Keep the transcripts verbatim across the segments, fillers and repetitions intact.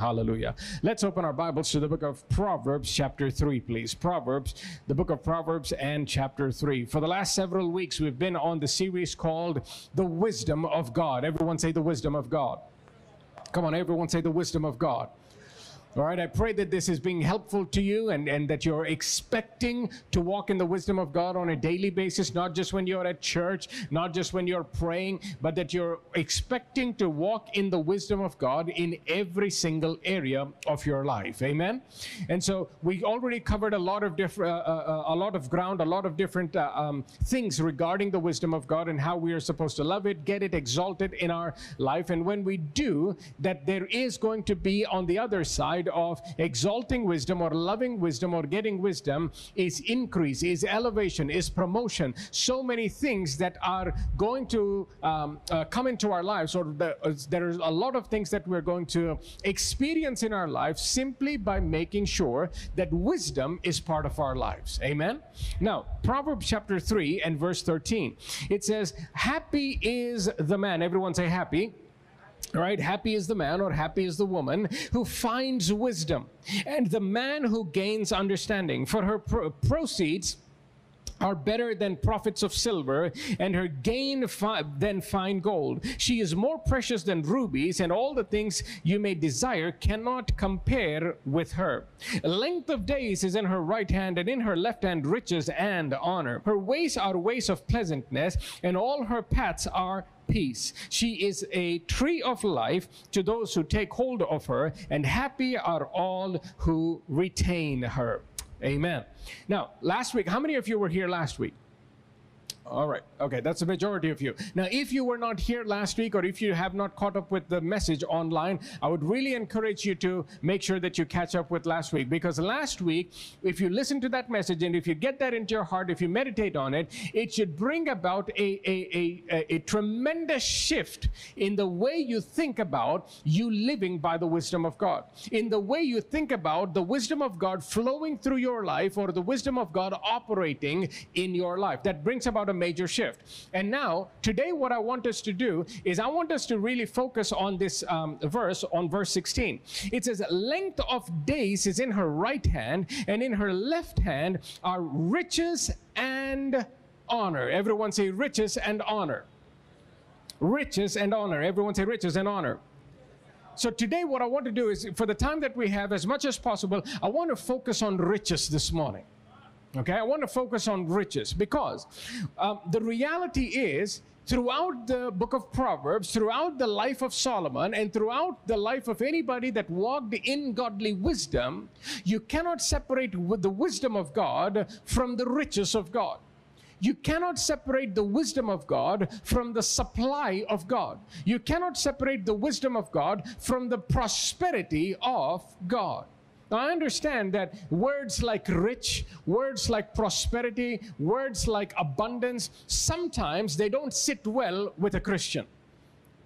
Hallelujah. Let's open our Bibles to the book of Proverbs chapter three, please. Proverbs, the book of Proverbs and chapter three. For the last several weeks, we've been on the series called The Wisdom of God. Everyone say the wisdom of God. Come on, everyone say the wisdom of God. All right, I pray that this is being helpful to you and, and that you're expecting to walk in the wisdom of God on a daily basis, not just when you're at church, not just when you're praying, but that you're expecting to walk in the wisdom of God in every single area of your life. Amen? And so we already covered a lot of different, uh, uh, a lot of ground, a lot of different uh, um, things regarding the wisdom of God and how we are supposed to love it, get it exalted in our life. And when we do, that there is going to be on the other side of exalting wisdom or loving wisdom or getting wisdom is increase, is elevation, is promotion. So many things that are going to um, uh, come into our lives, or the, uh, there's a lot of things that we're going to experience in our lives simply by making sure that wisdom is part of our lives. Amen? Now, Proverbs chapter three and verse thirteen, it says, happy is the man. Everyone say happy. All right, happy is the man or happy is the woman who finds wisdom, and the man who gains understanding. For her pro proceeds are better than profits of silver, and her gain fi than fine gold. She is more precious than rubies, and all the things you may desire cannot compare with her. Length of days is in her right hand, and in her left hand riches and honor. Her ways are ways of pleasantness, and all her paths are peace. She is a tree of life to those who take hold of her, and happy are all who retain her. Amen. Now, last week, how many of you were here last week? All right. Okay, that's the majority of you. Now, if you were not here last week, or if you have not caught up with the message online, I would really encourage you to make sure that you catch up with last week. Because last week, if you listen to that message and if you get that into your heart, if you meditate on it, it should bring about a, a, a, a tremendous shift in the way you think about you living by the wisdom of God, in the way you think about the wisdom of God flowing through your life, or the wisdom of God operating in your life. That brings about a major shift. And now, today, what I want us to do is I want us to really focus on this um, verse, on verse sixteen. It says, length of days is in her right hand, and in her left hand are riches and honor. Everyone say riches and honor. Riches and honor. Everyone say riches and honor. So today, what I want to do is, for the time that we have, as much as possible, I want to focus on riches this morning. Okay, I want to focus on riches because um, the reality is, throughout the book of Proverbs, throughout the life of Solomon, and throughout the life of anybody that walked in godly wisdom, you cannot separate with the wisdom of God from the riches of God. You cannot separate the wisdom of God from the supply of God. You cannot separate the wisdom of God from the prosperity of God. Now, I understand that words like rich, words like prosperity, words like abundance, sometimes they don't sit well with a Christian.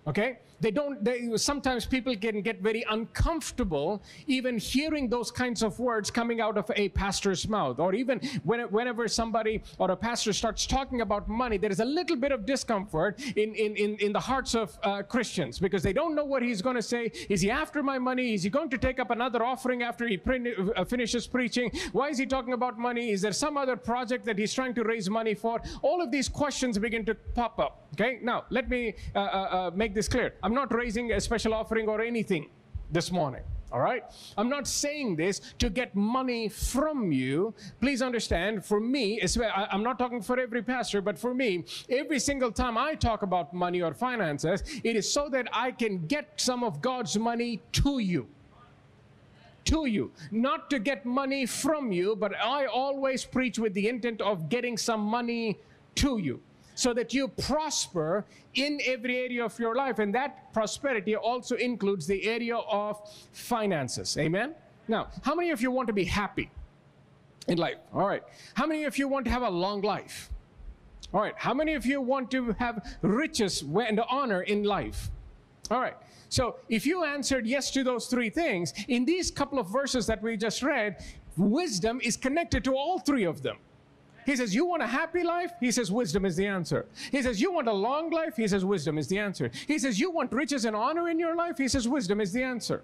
Okay? They don't, they, sometimes people can get very uncomfortable even hearing those kinds of words coming out of a pastor's mouth. Or even when, whenever somebody or a pastor starts talking about money, there is a little bit of discomfort in, in, in, in the hearts of uh, Christians, because they don't know what he's going to say. Is he after my money? Is he going to take up another offering after he pre uh, finishes preaching? Why is he talking about money? Is there some other project that he's trying to raise money for? All of these questions begin to pop up. Okay, now let me uh, uh, make this clear. I'm not raising a special offering or anything this morning, all right? I'm not saying this to get money from you. Please understand, for me, I'm not talking for every pastor, but for me, every single time I talk about money or finances, it is so that I can get some of God's money to you. to you, not to get money from you, but I always preach with the intent of getting some money to you, so that you prosper in every area of your life. And that prosperity also includes the area of finances. Amen? Now, how many of you want to be happy in life? All right. How many of you want to have a long life? All right. How many of you want to have riches and honor in life? All right. So if you answered yes to those three things, in these couple of verses that we just read, wisdom is connected to all three of them. He says, you want a happy life? He says, wisdom is the answer. He says, you want a long life? He says, wisdom is the answer. He says, you want riches and honor in your life? He says, wisdom is the answer.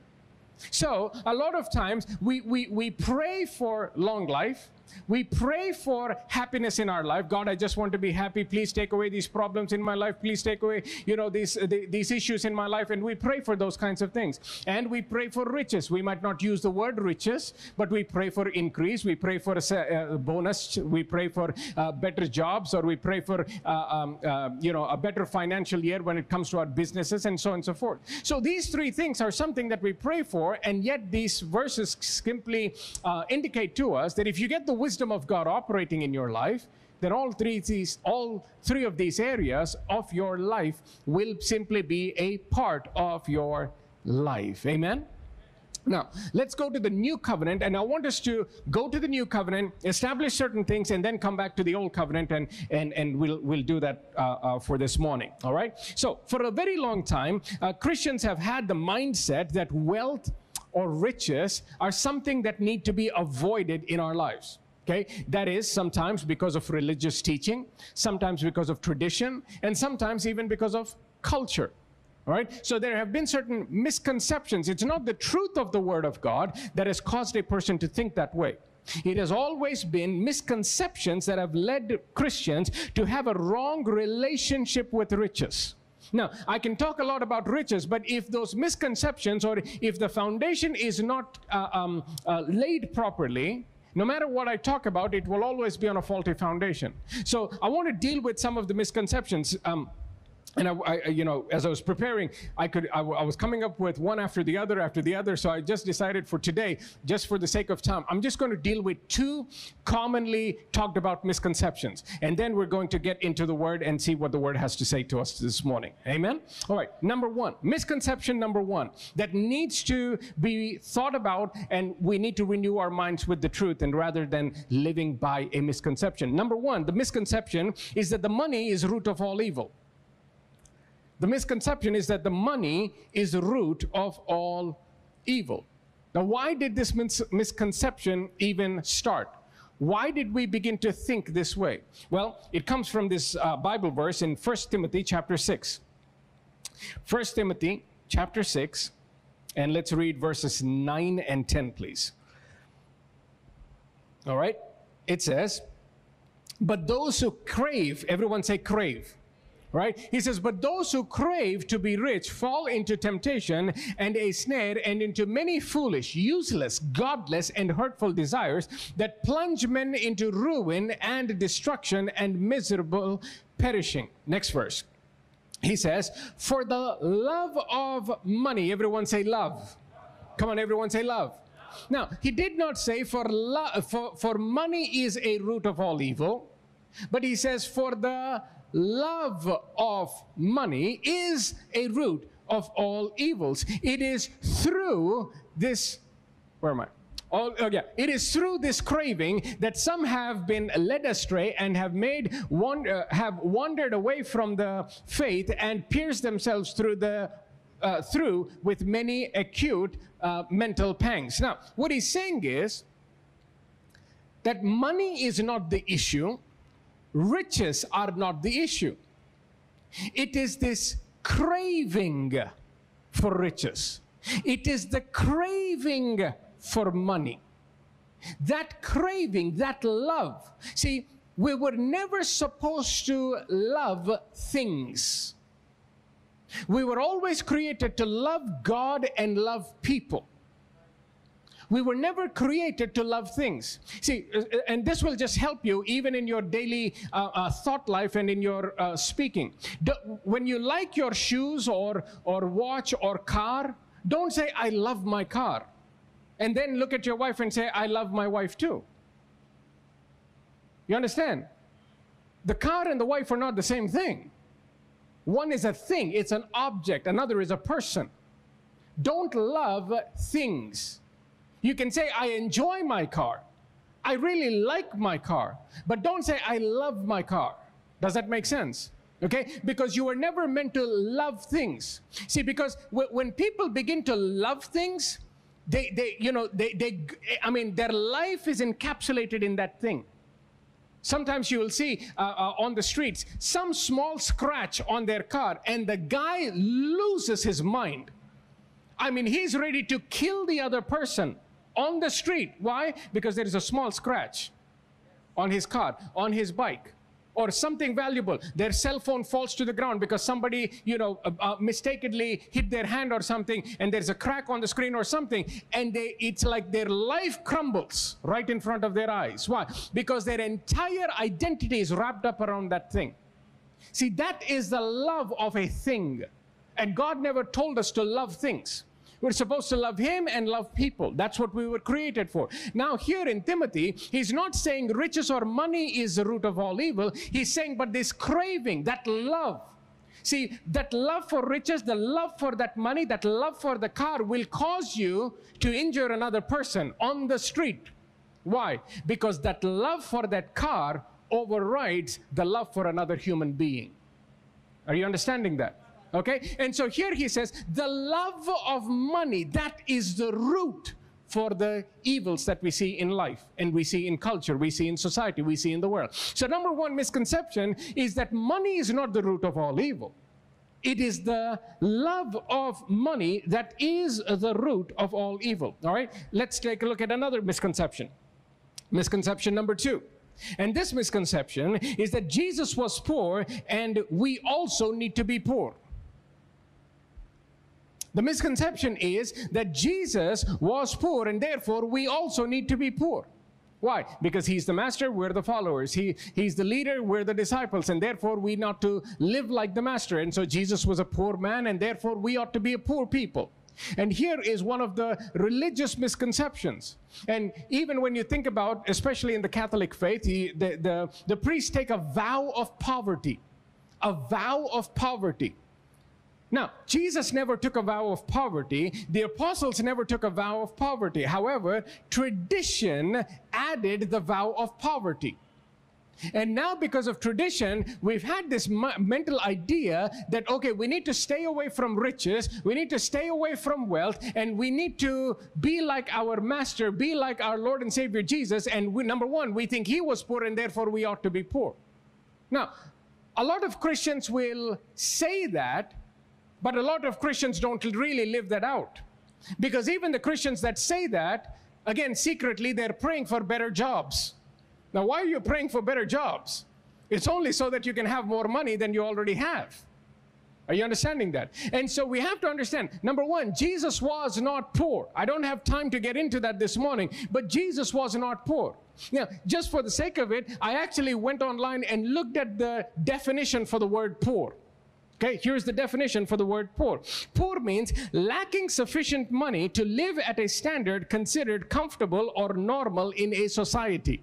So a lot of times we, we, we pray for long life. We pray for happiness in our life. God, I just want to be happy. Please take away these problems in my life. Please take away, you know, these, the, these issues in my life. And we pray for those kinds of things. And we pray for riches. We might not use the word riches, but we pray for increase. We pray for a, a bonus. We pray for uh, better jobs, or we pray for, uh, um, uh, you know, a better financial year when it comes to our businesses, and so on and so forth. So these three things are something that we pray for. And yet these verses simply uh, indicate to us that if you get the wisdom of God operating in your life, then all three these all three of these areas of your life will simply be a part of your life. Amen. Now let's go to the new covenant, and I want us to go to the new covenant, establish certain things, and then come back to the old covenant, and and and we'll we'll do that uh, uh, for this morning. All right. So for a very long time, uh, Christians have had the mindset that wealth or riches are something that need to be avoided in our lives. Okay? That is sometimes because of religious teaching, sometimes because of tradition, and sometimes even because of culture. All right? So there have been certain misconceptions. It's not the truth of the Word of God that has caused a person to think that way. It has always been misconceptions that have led Christians to have a wrong relationship with riches. Now, I can talk a lot about riches, but if those misconceptions, or if the foundation is not uh, um, uh, laid properly, no matter what I talk about, it will always be on a faulty foundation. So I want to deal with some of the misconceptions. Um, And I, I, you know, as I was preparing, I could, I, I was coming up with one after the other, after the other. So I just decided for today, just for the sake of time, I'm just going to deal with two commonly talked about misconceptions. And then we're going to get into the Word and see what the Word has to say to us this morning. Amen? All right. Number one, misconception number one that needs to be thought about, and we need to renew our minds with the truth, and rather than living by a misconception. Number one, the misconception is that the money is root of all evil. The misconception is that the money is the root of all evil. Now, why did this mis misconception even start? Why did we begin to think this way? Well, it comes from this uh, Bible verse in First Timothy chapter six. First Timothy chapter six, and let's read verses nine and ten, please. All right? It says, "But those who crave," everyone say crave. Right? He says, "But those who crave to be rich fall into temptation and a snare, and into many foolish, useless, godless, and hurtful desires that plunge men into ruin and destruction and miserable perishing." Next verse. He says, "For the love of money," everyone say love. Come on, everyone say love. Now, he did not say for, lo- for, for money is a root of all evil, but he says for the love of money is a root of all evils. It is through this, where am I? All, oh yeah, it is through this craving that some have been led astray and have made one uh, have wandered away from the faith and pierced themselves through the uh, through with many acute uh, mental pangs. Now, what he's saying is that money is not the issue. Riches are not the issue. It is this craving for riches. It is the craving for money. That craving, that love. See, we were never supposed to love things. We were always created to love God and love people. We were never created to love things. See, and this will just help you even in your daily uh, uh, thought life and in your uh, speaking. Do, when you like your shoes or, or watch or car, don't say, "I love my car." And then look at your wife and say, "I love my wife too." You understand? The car and the wife are not the same thing. One is a thing, it's an object. Another is a person. Don't love things. You can say, "I enjoy my car. I really like my car." But don't say, "I love my car." Does that make sense? Okay? Because you were never meant to love things. See, because when people begin to love things, they, they you know, they, they, I mean, their life is encapsulated in that thing. Sometimes you will see uh, uh, on the streets some small scratch on their car, and the guy loses his mind. I mean, he's ready to kill the other person on the street. Why? Because there is a small scratch on his car, on his bike, or something valuable. Their cell phone falls to the ground because somebody, you know, uh, uh, mistakenly hit their hand or something, and there's a crack on the screen or something, and they, it's like their life crumbles right in front of their eyes. Why? Because their entire identity is wrapped up around that thing. See, that is the love of a thing. And God never told us to love things. We're supposed to love him and love people. That's what we were created for. Now here in Timothy, he's not saying riches or money is the root of all evil. He's saying, but this craving, that love. See, that love for riches, the love for that money, that love for the car will cause you to injure another person on the street. Why? Because that love for that car overrides the love for another human being. Are you understanding that? Okay, and so here he says, the love of money, that is the root for the evils that we see in life, and we see in culture, we see in society, we see in the world. So number one misconception is that money is not the root of all evil. It is the love of money that is the root of all evil. All right, let's take a look at another misconception. Misconception number two. And this misconception is that Jesus was poor and we also need to be poor. The misconception is that Jesus was poor and therefore we also need to be poor. Why? Because he's the master, we're the followers. He, he's the leader, we're the disciples, and therefore we ought to live like the master. And so Jesus was a poor man, and therefore we ought to be a poor people. And here is one of the religious misconceptions. And even when you think about, especially in the Catholic faith, the, the, the, the priests take a vow of poverty. A vow of poverty. Now, Jesus never took a vow of poverty. The apostles never took a vow of poverty. However, tradition added the vow of poverty. And now because of tradition, we've had this mental idea that, okay, we need to stay away from riches, we need to stay away from wealth, and we need to be like our master, be like our Lord and Savior Jesus. And we, number one, we think he was poor and therefore we ought to be poor. Now, a lot of Christians will say that, but a lot of Christians don't really live that out. Because even the Christians that say that, again, secretly, they're praying for better jobs. Now, why are you praying for better jobs? It's only so that you can have more money than you already have. Are you understanding that? And so we have to understand, number one, Jesus was not poor. I don't have time to get into that this morning, but Jesus was not poor. Now, just for the sake of it, I actually went online and looked at the definition for the word poor. Okay, here's the definition for the word poor. Poor means lacking sufficient money to live at a standard considered comfortable or normal in a society.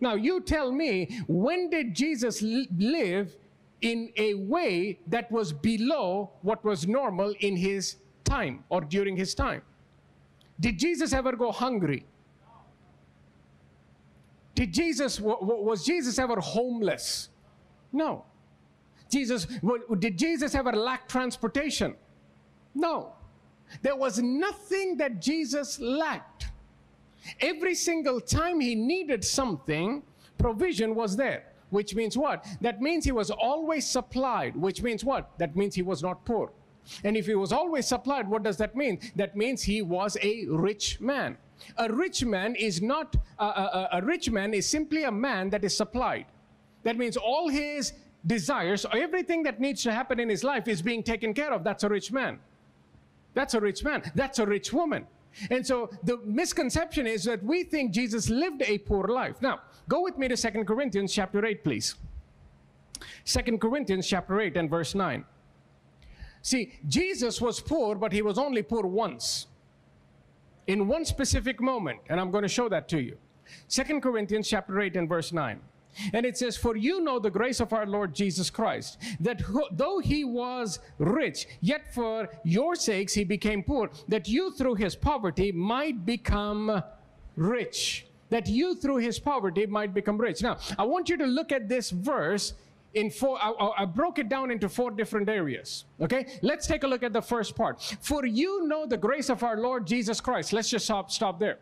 Now, you tell me, when did Jesus live in a way that was below what was normal in his time or during his time? Did Jesus ever go hungry? Did Jesus, was Jesus ever homeless? No. Jesus, did Jesus ever lack transportation? No. There was nothing that Jesus lacked. Every single time he needed something, provision was there. Which means what? That means he was always supplied. Which means what? That means he was not poor. And if he was always supplied, what does that mean? That means he was a rich man. A rich man is not, a, a, a rich man is simply a man that is supplied. That means all his desires, everything that needs to happen in his life is being taken care of. That's a rich man. That's a rich man. That's a rich woman. And so the misconception is that we think Jesus lived a poor life. Now, go with me to Second Corinthians chapter eight, please. Second Corinthians chapter eight and verse nine. See, Jesus was poor, but he was only poor once. In one specific moment, and I'm going to show that to you. Second Corinthians chapter eight and verse nine. And it says, for you know the grace of our Lord Jesus Christ, that who, though he was rich, yet for your sakes he became poor, that you through his poverty might become rich. That you through his poverty might become rich. Now, I want you to look at this verse in four, I, I broke it down into four different areas. Okay, let's take a look at the first part. For you know the grace of our Lord Jesus Christ. Let's just stop, stop there.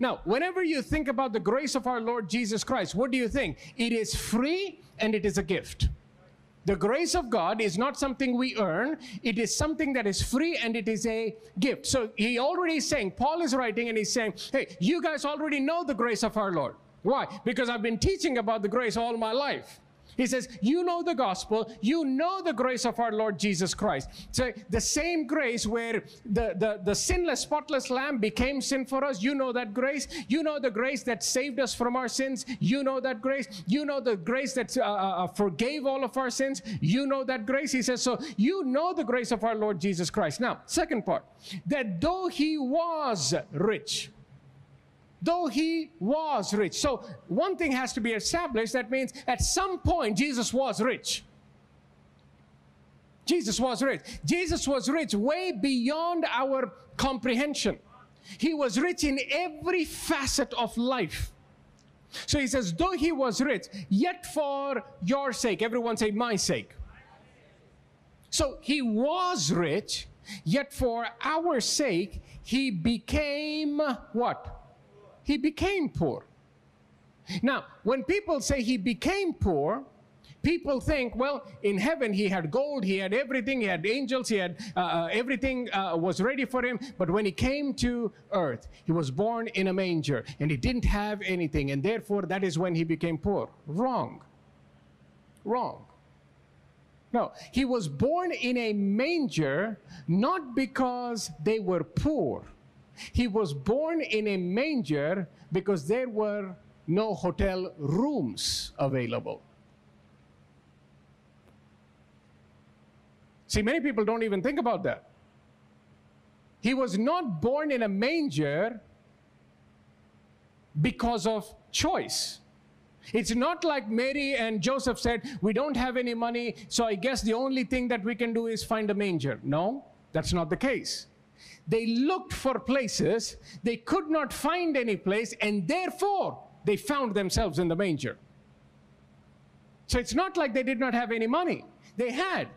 Now, whenever you think about the grace of our Lord Jesus Christ, what do you think? It is free and it is a gift. The grace of God is not something we earn. It is something that is free, and it is a gift. So he already is saying, Paul is writing and he's saying, hey, you guys already know the grace of our Lord. Why? Because I've been teaching about the grace all my life. He says, you know the gospel, you know the grace of our Lord Jesus Christ. So the same grace where the, the, the sinless, spotless lamb became sin for us, you know that grace. You know the grace that saved us from our sins, you know that grace. You know the grace that uh, forgave all of our sins, you know that grace. He says, so you know the grace of our Lord Jesus Christ. Now, second part, that though he was rich, though he was rich. So one thing has to be established. That means at some point, Jesus was rich. Jesus was rich. Jesus was rich way beyond our comprehension. He was rich in every facet of life. So he says, though he was rich, yet for your sake. Everyone say, my sake. So he was rich, yet for our sake, he became what? He became poor. Now, when people say he became poor, people think, well, in heaven he had gold, he had everything, he had angels, he had uh, everything uh, was ready for him. But when he came to earth, he was born in a manger, and he didn't have anything, and therefore that is when he became poor. Wrong. Wrong. No, he was born in a manger not because they were poor. He was born in a manger because there were no hotel rooms available. See, many people don't even think about that. He was not born in a manger because of choice. It's not like Mary and Joseph said, we don't have any money, so I guess the only thing that we can do is find a manger. No, that's not the case. They looked for places, they could not find any place, and therefore they found themselves in the manger. So it's not like they did not have any money. They had.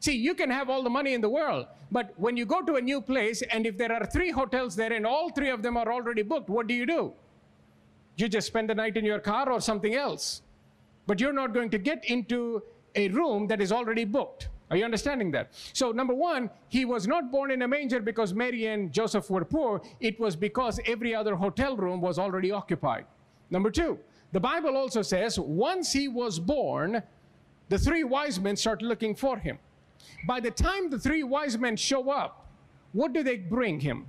See, you can have all the money in the world, but when you go to a new place, and if there are three hotels there and all three of them are already booked, what do you do? You just spend the night in your car or something else. But you're not going to get into a room that is already booked. Are you understanding that? So number one, he was not born in a manger because Mary and Joseph were poor. It was because every other hotel room was already occupied. Number two, the Bible also says once he was born, the three wise men start looking for him. By the time the three wise men show up, what do they bring him?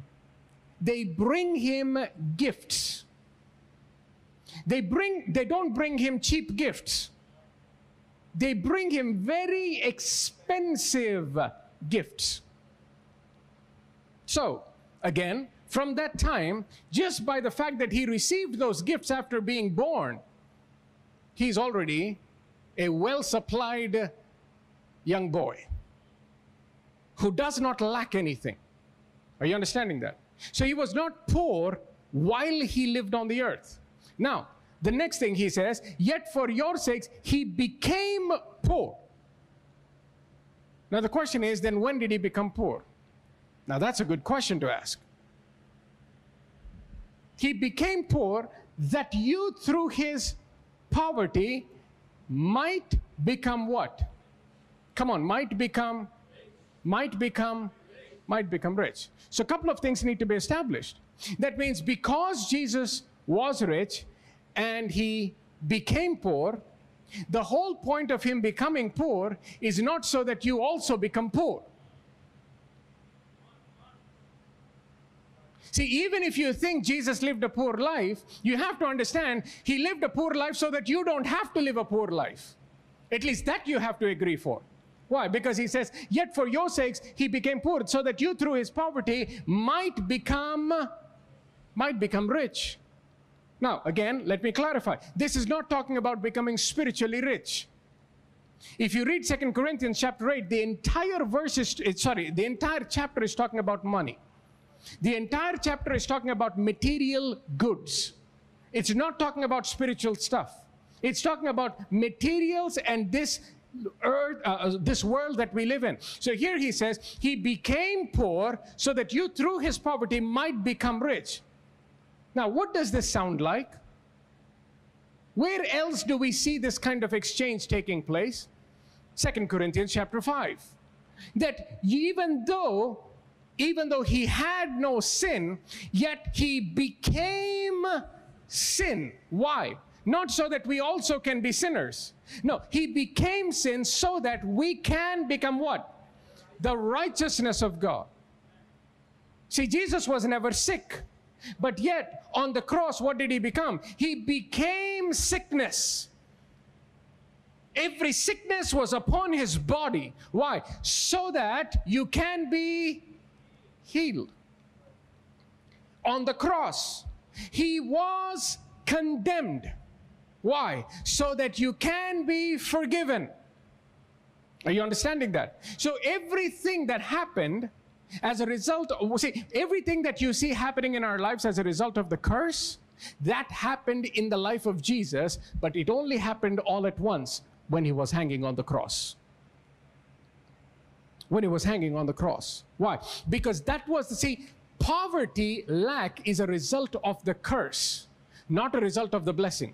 They bring him gifts. They bring, they don't bring him cheap gifts. They bring him very expensive gifts. So, again, from that time, just by the fact that he received those gifts after being born, he's already a well-supplied young boy who does not lack anything. Are you understanding that? So he was not poor while he lived on the earth. Now, the next thing he says, yet for your sakes, he became poor. Now the question is, then when did he become poor? Now that's a good question to ask. He became poor that you through his poverty might become what? Come on, might become, might become, might become rich. So a couple of things need to be established. That means because Jesus was rich, and he became poor, the whole point of him becoming poor is not so that you also become poor. See, even if you think Jesus lived a poor life, you have to understand he lived a poor life so that you don't have to live a poor life. At least that you have to agree for. Why? Because he says, yet for your sakes he became poor, so that you through his poverty might become, might become rich. Now, again, let me clarify. This is not talking about becoming spiritually rich. If you read Second Corinthians chapter eight, the entire verse is, sorry, the entire chapter is talking about money. The entire chapter is talking about material goods. It's not talking about spiritual stuff. It's talking about materials and this earth, uh, this world that we live in. So here he says, he became poor so that you through his poverty might become rich. Now, what does this sound like? Where else do we see this kind of exchange taking place? Second Corinthians chapter five, that even though even though he had no sin, yet he became sin. Why? Not so that we also can be sinners. No, he became sin so that we can become what? The righteousness of God. See, Jesus was never sick, but yet on the cross, what did he become? He became sickness. Every sickness was upon his body. Why? So that you can be healed. On the cross, he was condemned. Why? So that you can be forgiven. Are you understanding that? So everything that happened as a result of, see, everything that you see happening in our lives as a result of the curse, that happened in the life of Jesus, but it only happened all at once when he was hanging on the cross. When he was hanging on the cross. Why? Because that was the, see, poverty, lack is a result of the curse, not a result of the blessing.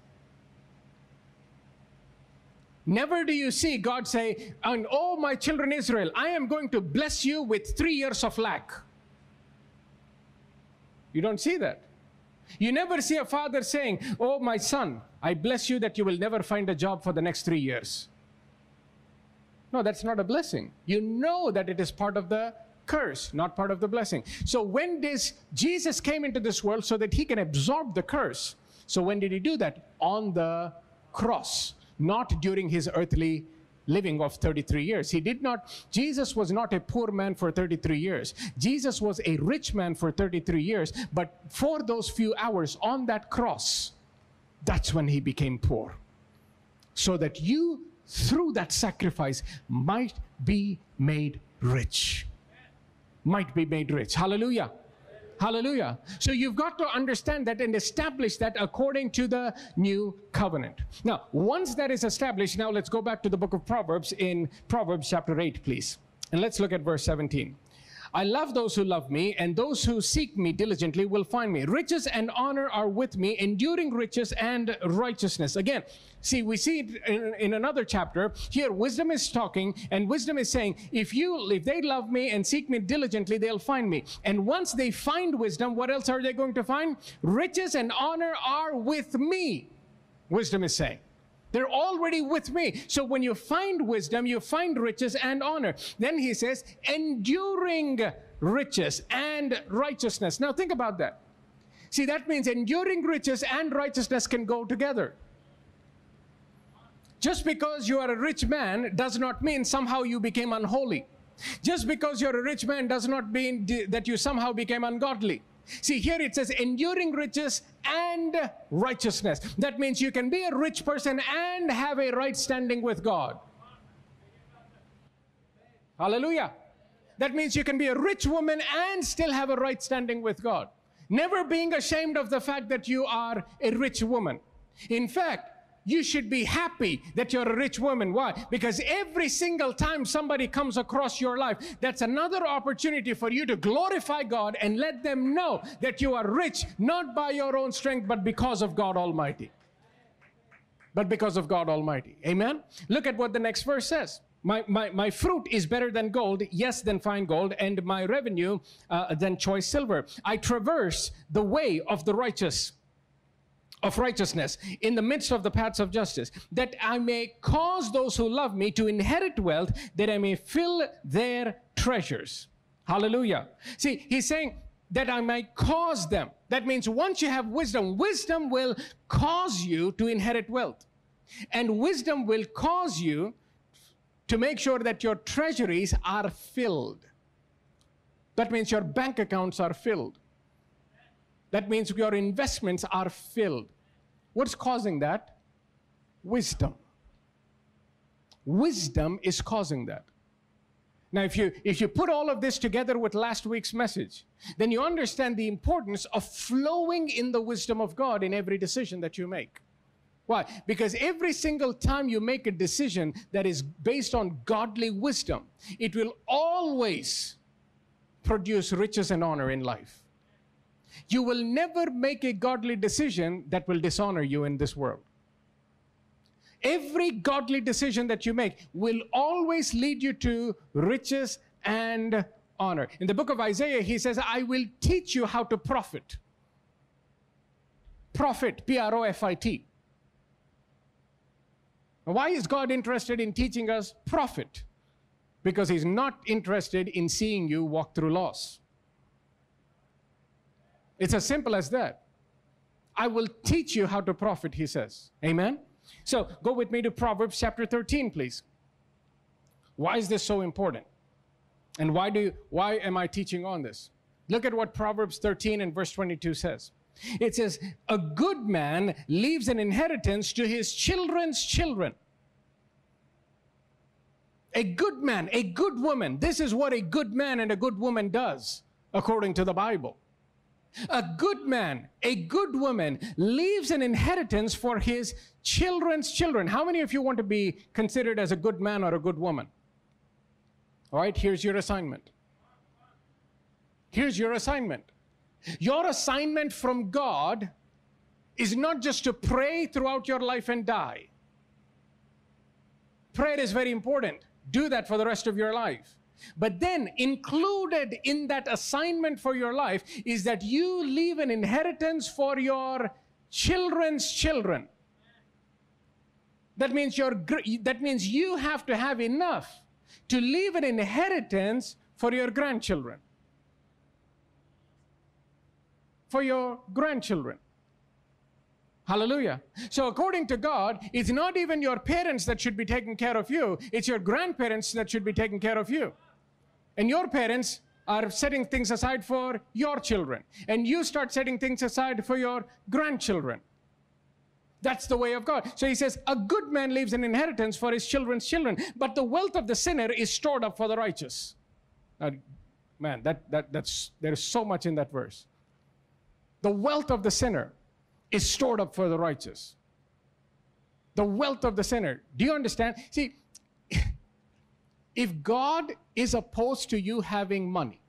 Never do you see God say, and oh, my children Israel, I am going to bless you with three years of lack. You don't see that. You never see a father saying, oh, my son, I bless you that you will never find a job for the next three years. No, that's not a blessing. You know that it is part of the curse, not part of the blessing. So when this, Jesus came into this world so that he can absorb the curse. So when did he do that? On the cross. Not during his earthly living of thirty-three years. He did not, Jesus was not a poor man for thirty-three years. Jesus was a rich man for thirty-three years, but for those few hours on that cross, that's when he became poor. So that you, through that sacrifice, might be made rich. Might be made rich. Hallelujah. Hallelujah. So you've got to understand that and establish that according to the new covenant. Now, once that is established, now let's go back to the book of Proverbs in Proverbs chapter eight, please. And let's look at verse seventeen. I love those who love me, and those who seek me diligently will find me. Riches and honor are with me, enduring riches and righteousness. Again, see, we see it in, in another chapter. Here, wisdom is talking, and wisdom is saying, if you, if they love me and seek me diligently, they'll find me. And once they find wisdom, what else are they going to find? Riches and honor are with me, wisdom is saying. They're already with me. So when you find wisdom, you find riches and honor. Then he says, enduring riches and righteousness. Now think about that. See, that means enduring riches and righteousness can go together. Just because you are a rich man does not mean somehow you became unholy. Just because you're a rich man does not mean that you somehow became ungodly. See, here it says enduring riches and righteousness. That means you can be a rich person and have a right standing with God. Hallelujah. That means you can be a rich woman and still have a right standing with God. Never being ashamed of the fact that you are a rich woman. In fact, you should be happy that you're a rich woman. Why? Because every single time somebody comes across your life, that's another opportunity for you to glorify God and let them know that you are rich, not by your own strength, but because of God Almighty. But because of God Almighty. Amen? Look at what the next verse says. My, my, my fruit is better than gold, yes, than fine gold, and my revenue uh, than choice silver. I traverse the way of the righteous. Of righteousness in the midst of the paths of justice, that I may cause those who love me to inherit wealth, that I may fill their treasures. Hallelujah. See, he's saying that I might cause them. That means once you have wisdom, wisdom will cause you to inherit wealth. And wisdom will cause you to make sure that your treasuries are filled. That means your bank accounts are filled. That means your investments are filled. What's causing that? Wisdom. Wisdom is causing that. Now, if you, if you put all of this together with last week's message, then you understand the importance of flowing in the wisdom of God in every decision that you make. Why? Because every single time you make a decision that is based on godly wisdom, it will always produce riches and honor in life. You will never make a godly decision that will dishonor you in this world. Every godly decision that you make will always lead you to riches and honor. In the book of Isaiah, he says, I will teach you how to profit. Profit, P R O F I T. Why is God interested in teaching us profit? Because he's not interested in seeing you walk through loss. It's as simple as that. I will teach you how to profit, he says. Amen? So, go with me to Proverbs chapter thirteen, please. Why is this so important? And why do you, why am I teaching on this? Look at what Proverbs thirteen and verse twenty-two says. It says, a good man leaves an inheritance to his children's children. A good man, a good woman. This is what a good man and a good woman does, according to the Bible. A good man, a good woman leaves an inheritance for his children's children. How many of you want to be considered as a good man or a good woman? All right, here's your assignment. Here's your assignment. Your assignment from God is not just to pray throughout your life and die. Prayer is very important. Do that for the rest of your life. But then included in that assignment for your life is that you leave an inheritance for your children's children. That means, your, that means you have to have enough to leave an inheritance for your grandchildren. For your grandchildren. Hallelujah. So according to God, it's not even your parents that should be taking care of you. It's your grandparents that should be taking care of you. And your parents are setting things aside for your children. And you start setting things aside for your grandchildren. That's the way of God. So he says, a good man leaves an inheritance for his children's children, but the wealth of the sinner is stored up for the righteous. Now, man, that, that, that's, there's so much in that verse. The wealth of the sinner is stored up for the righteous. The wealth of the sinner. Do you understand? See, if God is opposed to you having money,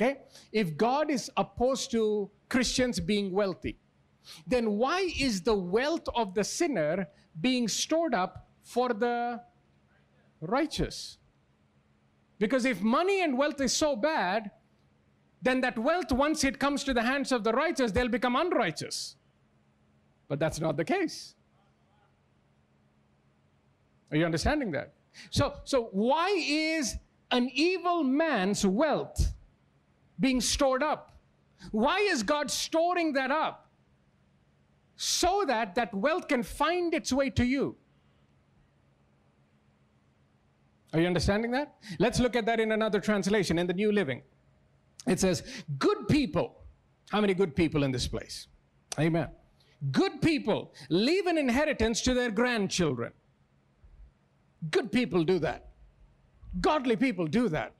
okay? If God is opposed to Christians being wealthy, then why is the wealth of the sinner being stored up for the righteous? Because if money and wealth is so bad, then that wealth, once it comes to the hands of the righteous, they'll become unrighteous. But that's not the case. Are you understanding that? So, so why is an evil man's wealth being stored up? Why is God storing that up? So that that wealth can find its way to you. Are you understanding that? Let's look at that in another translation, in the New Living. It says, good people. How many good people in this place? Amen. Good people leave an inheritance to their grandchildren. Good people do that. Godly people do that.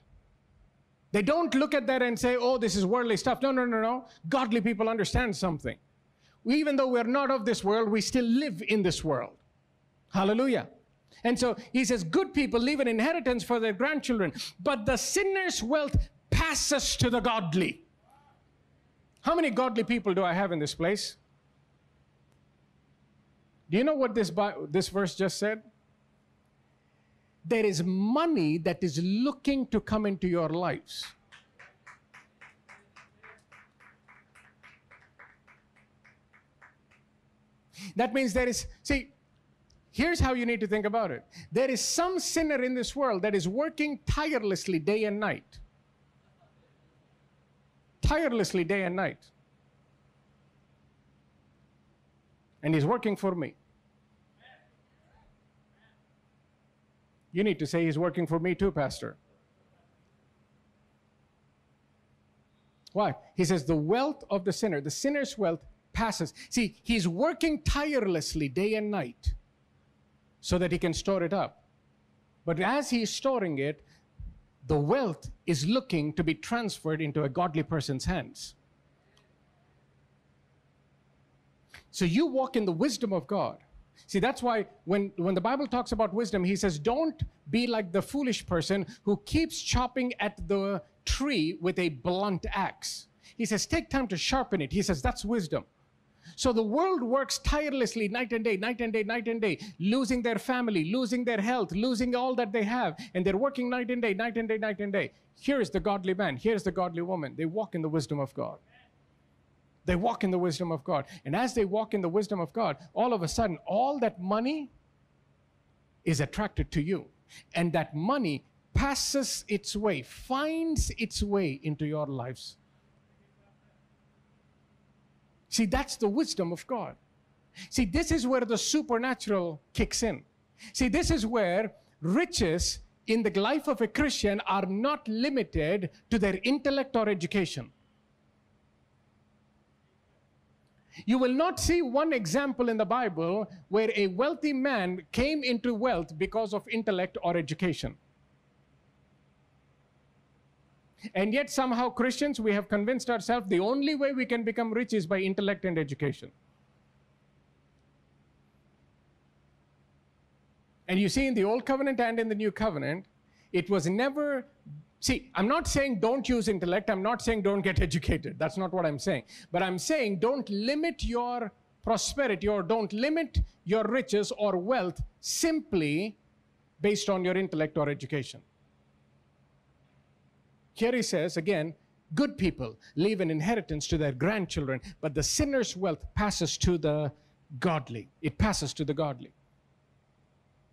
They don't look at that and say, oh, this is worldly stuff. No, no, no, no. Godly people understand something. We, even though we're not of this world, we still live in this world. Hallelujah. And so he says, good people leave an inheritance for their grandchildren, but the sinner's wealth passes to the godly. How many godly people do I have in this place? Do you know what this, this verse just said? There is money that is looking to come into your lives. That means there is, see, here's how you need to think about it. There is some sinner in this world that is working tirelessly day and night. Tirelessly day and night. And he's working for me. You need to say he's working for me too, Pastor. Why? He says the wealth of the sinner, the sinner's wealth passes. See, he's working tirelessly day and night so that he can store it up. But as he's storing it, the wealth is looking to be transferred into a godly person's hands. So you walk in the wisdom of God. See, that's why when, when the Bible talks about wisdom, he says, don't be like the foolish person who keeps chopping at the tree with a blunt axe. He says, take time to sharpen it. He says, that's wisdom. So the world works tirelessly night and day, night and day, night and day, losing their family, losing their health, losing all that they have. And they're working night and day, night and day, night and day. Here is the godly man. Here is the godly woman. They walk in the wisdom of God. They walk in the wisdom of God. And as they walk in the wisdom of God, all of a sudden, all that money is attracted to you. And that money passes its way, finds its way into your lives. See, that's the wisdom of God. See, this is where the supernatural kicks in. See, this is where riches in the life of a Christian are not limited to their intellect or education. You will not see one example in the Bible where a wealthy man came into wealth because of intellect or education. And yet somehow Christians, we have convinced ourselves the only way we can become rich is by intellect and education. And you see in the Old Covenant and in the New Covenant, it was never, see, I'm not saying don't use intellect. I'm not saying don't get educated. That's not what I'm saying. But I'm saying don't limit your prosperity or don't limit your riches or wealth simply based on your intellect or education. Here he says, again, good people leave an inheritance to their grandchildren, but the sinner's wealth passes to the godly. It passes to the godly.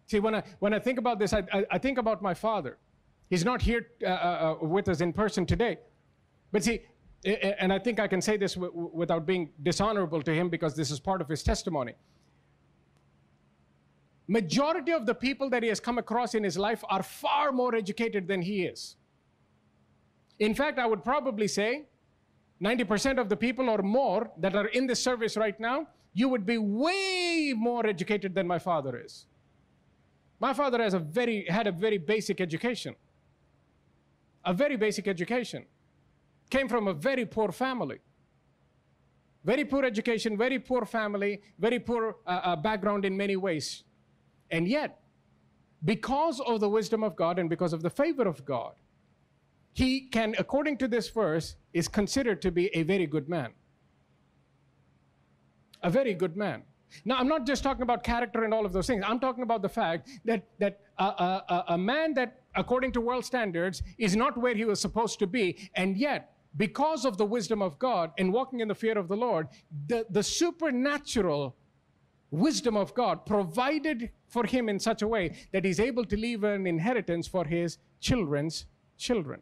See, when I, when I think about this, I, I, I think about my father. He's not here uh, uh, with us in person today. But see, and I think I can say this w without being dishonorable to him because this is part of his testimony. Majority of the people that he has come across in his life are far more educated than he is. In fact, I would probably say ninety percent of the people or more that are in this service right now, you would be way more educated than my father is. My father has a very, had a very basic education. A very basic education. Came from a very poor family. Very poor education, very poor family, very poor uh, uh, background in many ways. And yet, because of the wisdom of God and because of the favor of God, he can, according to this verse, is considered to be a very good man. A very good man. Now, I'm not just talking about character and all of those things. I'm talking about the fact that, that a, a, a man that, according to world standards, is not where he was supposed to be. And yet, because of the wisdom of God and walking in the fear of the Lord, the, the supernatural wisdom of God provided for him in such a way that he's able to leave an inheritance for his children's children.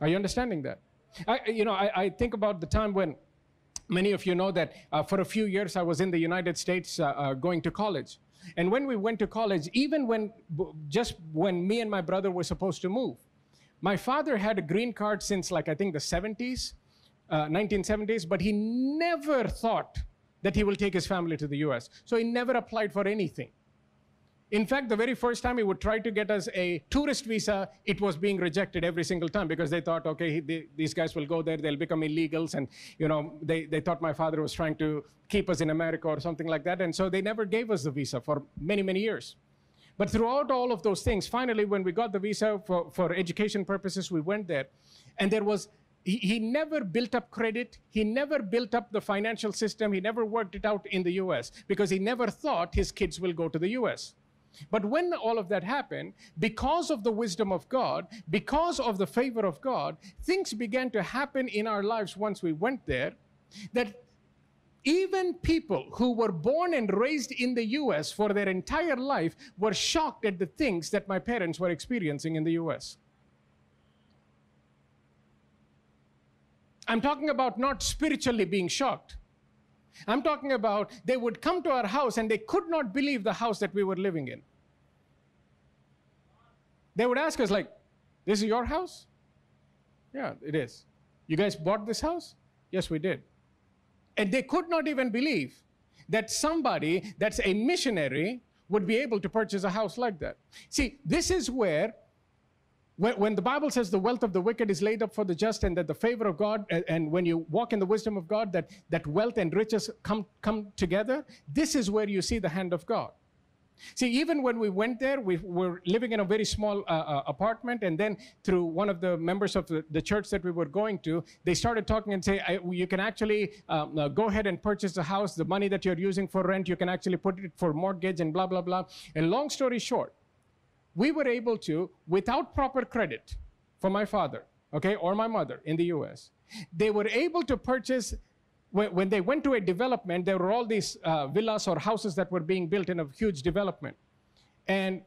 Are you understanding that? I, you know, I, I think about the time when many of you know that uh, for a few years I was in the United States uh, uh, going to college. And when we went to college, even when, just when me and my brother were supposed to move, my father had a green card since like I think the seventies, uh, nineteen seventies, but he never thought that he will take his family to the U S. So he never applied for anything. In fact, the very first time he would try to get us a tourist visa, it was being rejected every single time because they thought, okay, they, these guys will go there, they'll become illegals. And, you know, they, they thought my father was trying to keep us in America or something like that. And so they never gave us the visa for many, many years. But throughout all of those things, finally, when we got the visa for, for education purposes, we went there. And there was, he, he never built up credit. He never built up the financial system. He never worked it out in the U S because he never thought his kids will go to the U S. But when all of that happened, because of the wisdom of God, because of the favor of God, things began to happen in our lives once we went there, that even people who were born and raised in the U S for their entire life were shocked at the things that my parents were experiencing in the U S. I'm talking about not spiritually being shocked. I'm talking about they would come to our house and they could not believe the house that we were living in. They would ask us like, this is your house? Yeah, it is. You guys bought this house? Yes, we did. And they could not even believe that somebody that's a missionary would be able to purchase a house like that. See, this is where when the Bible says the wealth of the wicked is laid up for the just and that the favor of God, and when you walk in the wisdom of God, that, that wealth and riches come, come together, this is where you see the hand of God. See, even when we went there, we were living in a very small uh, apartment, and then through one of the members of the, the church that we were going to, they started talking and say, I, you can actually um, uh, go ahead and purchase the house. The money that you're using for rent, you can actually put it for mortgage and blah, blah, blah. And long story short, we were able to, without proper credit for my father, okay, or my mother in the U S, they were able to purchase. When they went to a development, there were all these uh, villas or houses that were being built in a huge development. And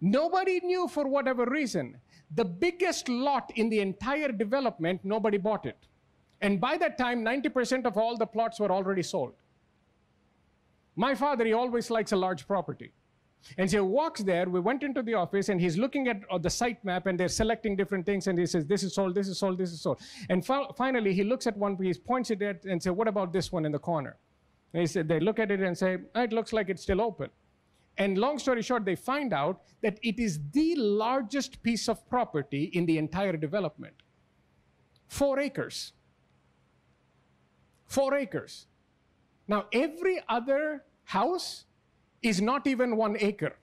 nobody knew, for whatever reason, the biggest lot in the entire development, nobody bought it. And by that time, ninety percent of all the plots were already sold. My father, he always likes a large property. And so he walks there, we went into the office, and he's looking at the site map, and they're selecting different things, and he says, this is sold, this is sold, this is sold. And finally, he looks at one piece, points it at, and says, what about this one in the corner? And he said, they look at it and say, it looks like it's still open. And long story short, they find out that it is the largest piece of property in the entire development. Four acres. Four acres. Now, every other house is not even one acre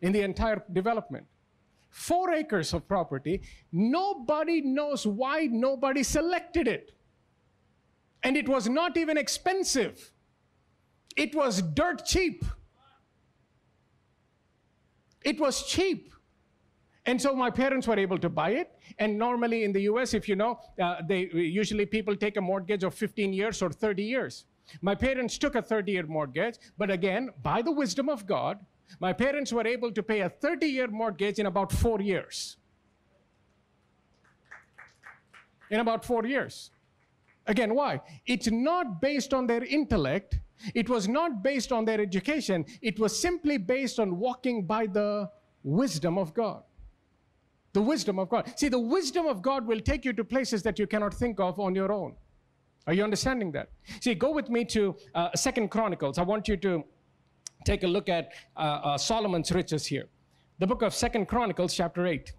in the entire development. Four acres of property. Nobody knows why nobody selected it. And it was not even expensive. It was dirt cheap. It was cheap. And so my parents were able to buy it. And normally in the U S, if you know, uh, they usually people take a mortgage of fifteen years or thirty years. My parents took a thirty-year mortgage, but again, by the wisdom of God, my parents were able to pay a thirty-year mortgage in about four years. In about four years. Again, why? It's not based on their intellect. It was not based on their education. It was simply based on walking by the wisdom of God. The wisdom of God. See, the wisdom of God will take you to places that you cannot think of on your own. Are you understanding that? See, go with me to uh, Second Chronicles. I want you to take a look at uh, uh, Solomon's riches here. The book of Second Chronicles, chapter eight.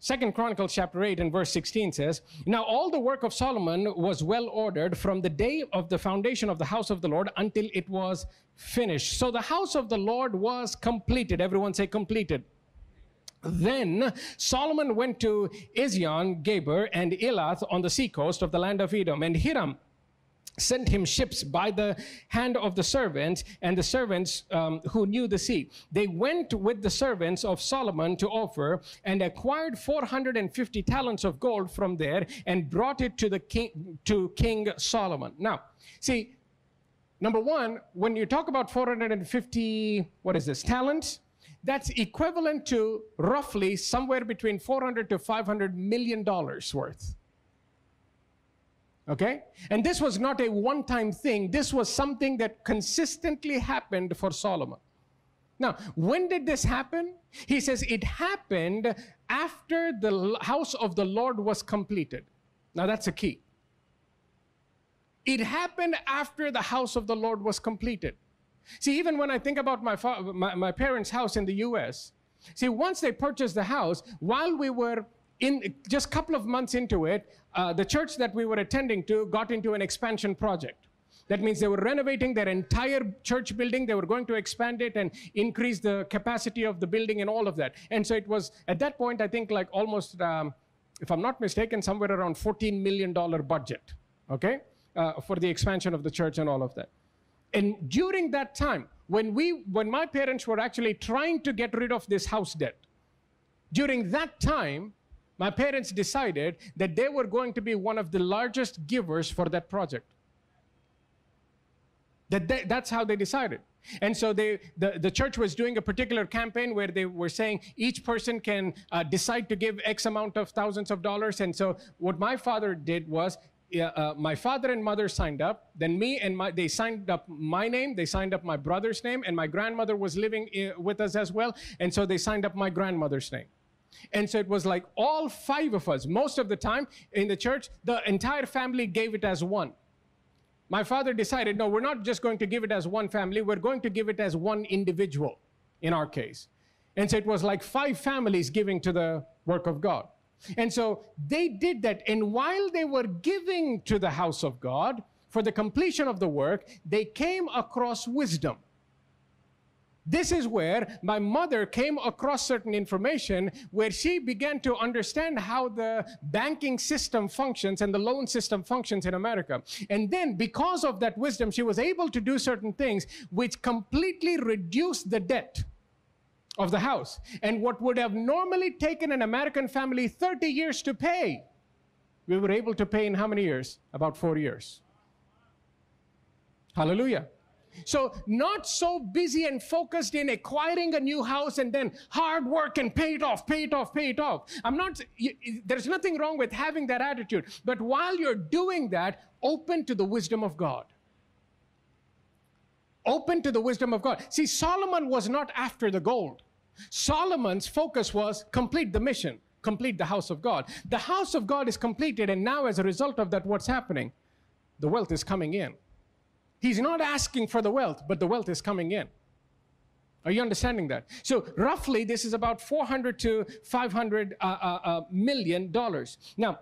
Second Chronicles, chapter eight, and verse sixteen says, now all the work of Solomon was well ordered from the day of the foundation of the house of the Lord until it was finished. So the house of the Lord was completed. Everyone say completed. Then Solomon went to Ezion, Geber, and Elath on the seacoast of the land of Edom. And Hiram sent him ships by the hand of the servants and the servants um, who knew the sea. They went with the servants of Solomon to Ophir and acquired four hundred fifty talents of gold from there and brought it to, the king, to King Solomon. Now, see, number one, when you talk about four hundred fifty, what is this, talents? That's equivalent to roughly somewhere between four hundred to five hundred million dollars worth. Okay? And this was not a one-time thing. This was something that consistently happened for Solomon. Now, when did this happen? He says it happened after the house of the Lord was completed. Now, that's a key. It happened after the house of the Lord was completed. See, even when I think about my, my, my parents' house in the U S, see, once they purchased the house, while we were in, just a couple of months into it, uh, the church that we were attending to got into an expansion project. That means they were renovating their entire church building. They were going to expand it and increase the capacity of the building and all of that. And so it was, at that point, I think like almost, um, if I'm not mistaken, somewhere around fourteen million dollars budget, okay, uh, for the expansion of the church and all of that. And during that time, when, we, when my parents were actually trying to get rid of this house debt, during that time, my parents decided that they were going to be one of the largest givers for that project. That they, that's how they decided. And so they, the, the church was doing a particular campaign where they were saying each person can uh, decide to give X amount of thousands of dollars. And so what my father did was, Yeah, uh, my father and mother signed up, then me and my, they signed up my name, they signed up my brother's name, and my grandmother was living uh, with us as well, and so they signed up my grandmother's name. And so it was like all five of us, most of the time in the church, the entire family gave it as one. My father decided, no, we're not just going to give it as one family, we're going to give it as one individual, in our case. And so it was like five families giving to the work of God. And so they did that. And while they were giving to the house of God for the completion of the work, they came across wisdom. This is where my mother came across certain information where she began to understand how the banking system functions and the loan system functions in America. And then because of that wisdom, she was able to do certain things which completely reduced the debt of the house. And what would have normally taken an American family thirty years to pay, we were able to pay in how many years? About four years. Hallelujah. So not so busy and focused in acquiring a new house and then hard work and pay it off, pay it off, pay it off. I'm not, you, there's nothing wrong with having that attitude. But while you're doing that, open to the wisdom of God. Open to the wisdom of God. See, Solomon was not after the gold. Solomon's focus was complete the mission, complete the house of God. The house of God is completed, and now as a result of that, what's happening? The wealth is coming in. He's not asking for the wealth, but the wealth is coming in. Are you understanding that? So roughly, this is about four hundred to five hundred uh, uh, uh, million dollars. Now,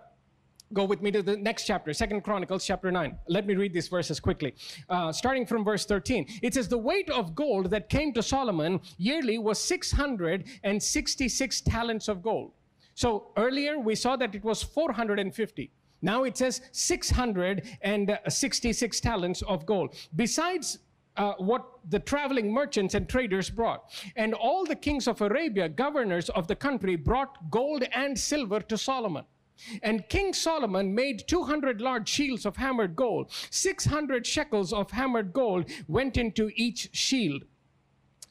go with me to the next chapter, Second Chronicles chapter nine. Let me read these verses quickly. Uh, starting from verse thirteen. It says, the weight of gold that came to Solomon yearly was six hundred sixty-six talents of gold. So earlier, we saw that it was four hundred fifty. Now it says six hundred sixty-six talents of gold, besides uh, what the traveling merchants and traders brought. And all the kings of Arabia, governors of the country, brought gold and silver to Solomon. And King Solomon made two hundred large shields of hammered gold. six hundred shekels of hammered gold went into each shield.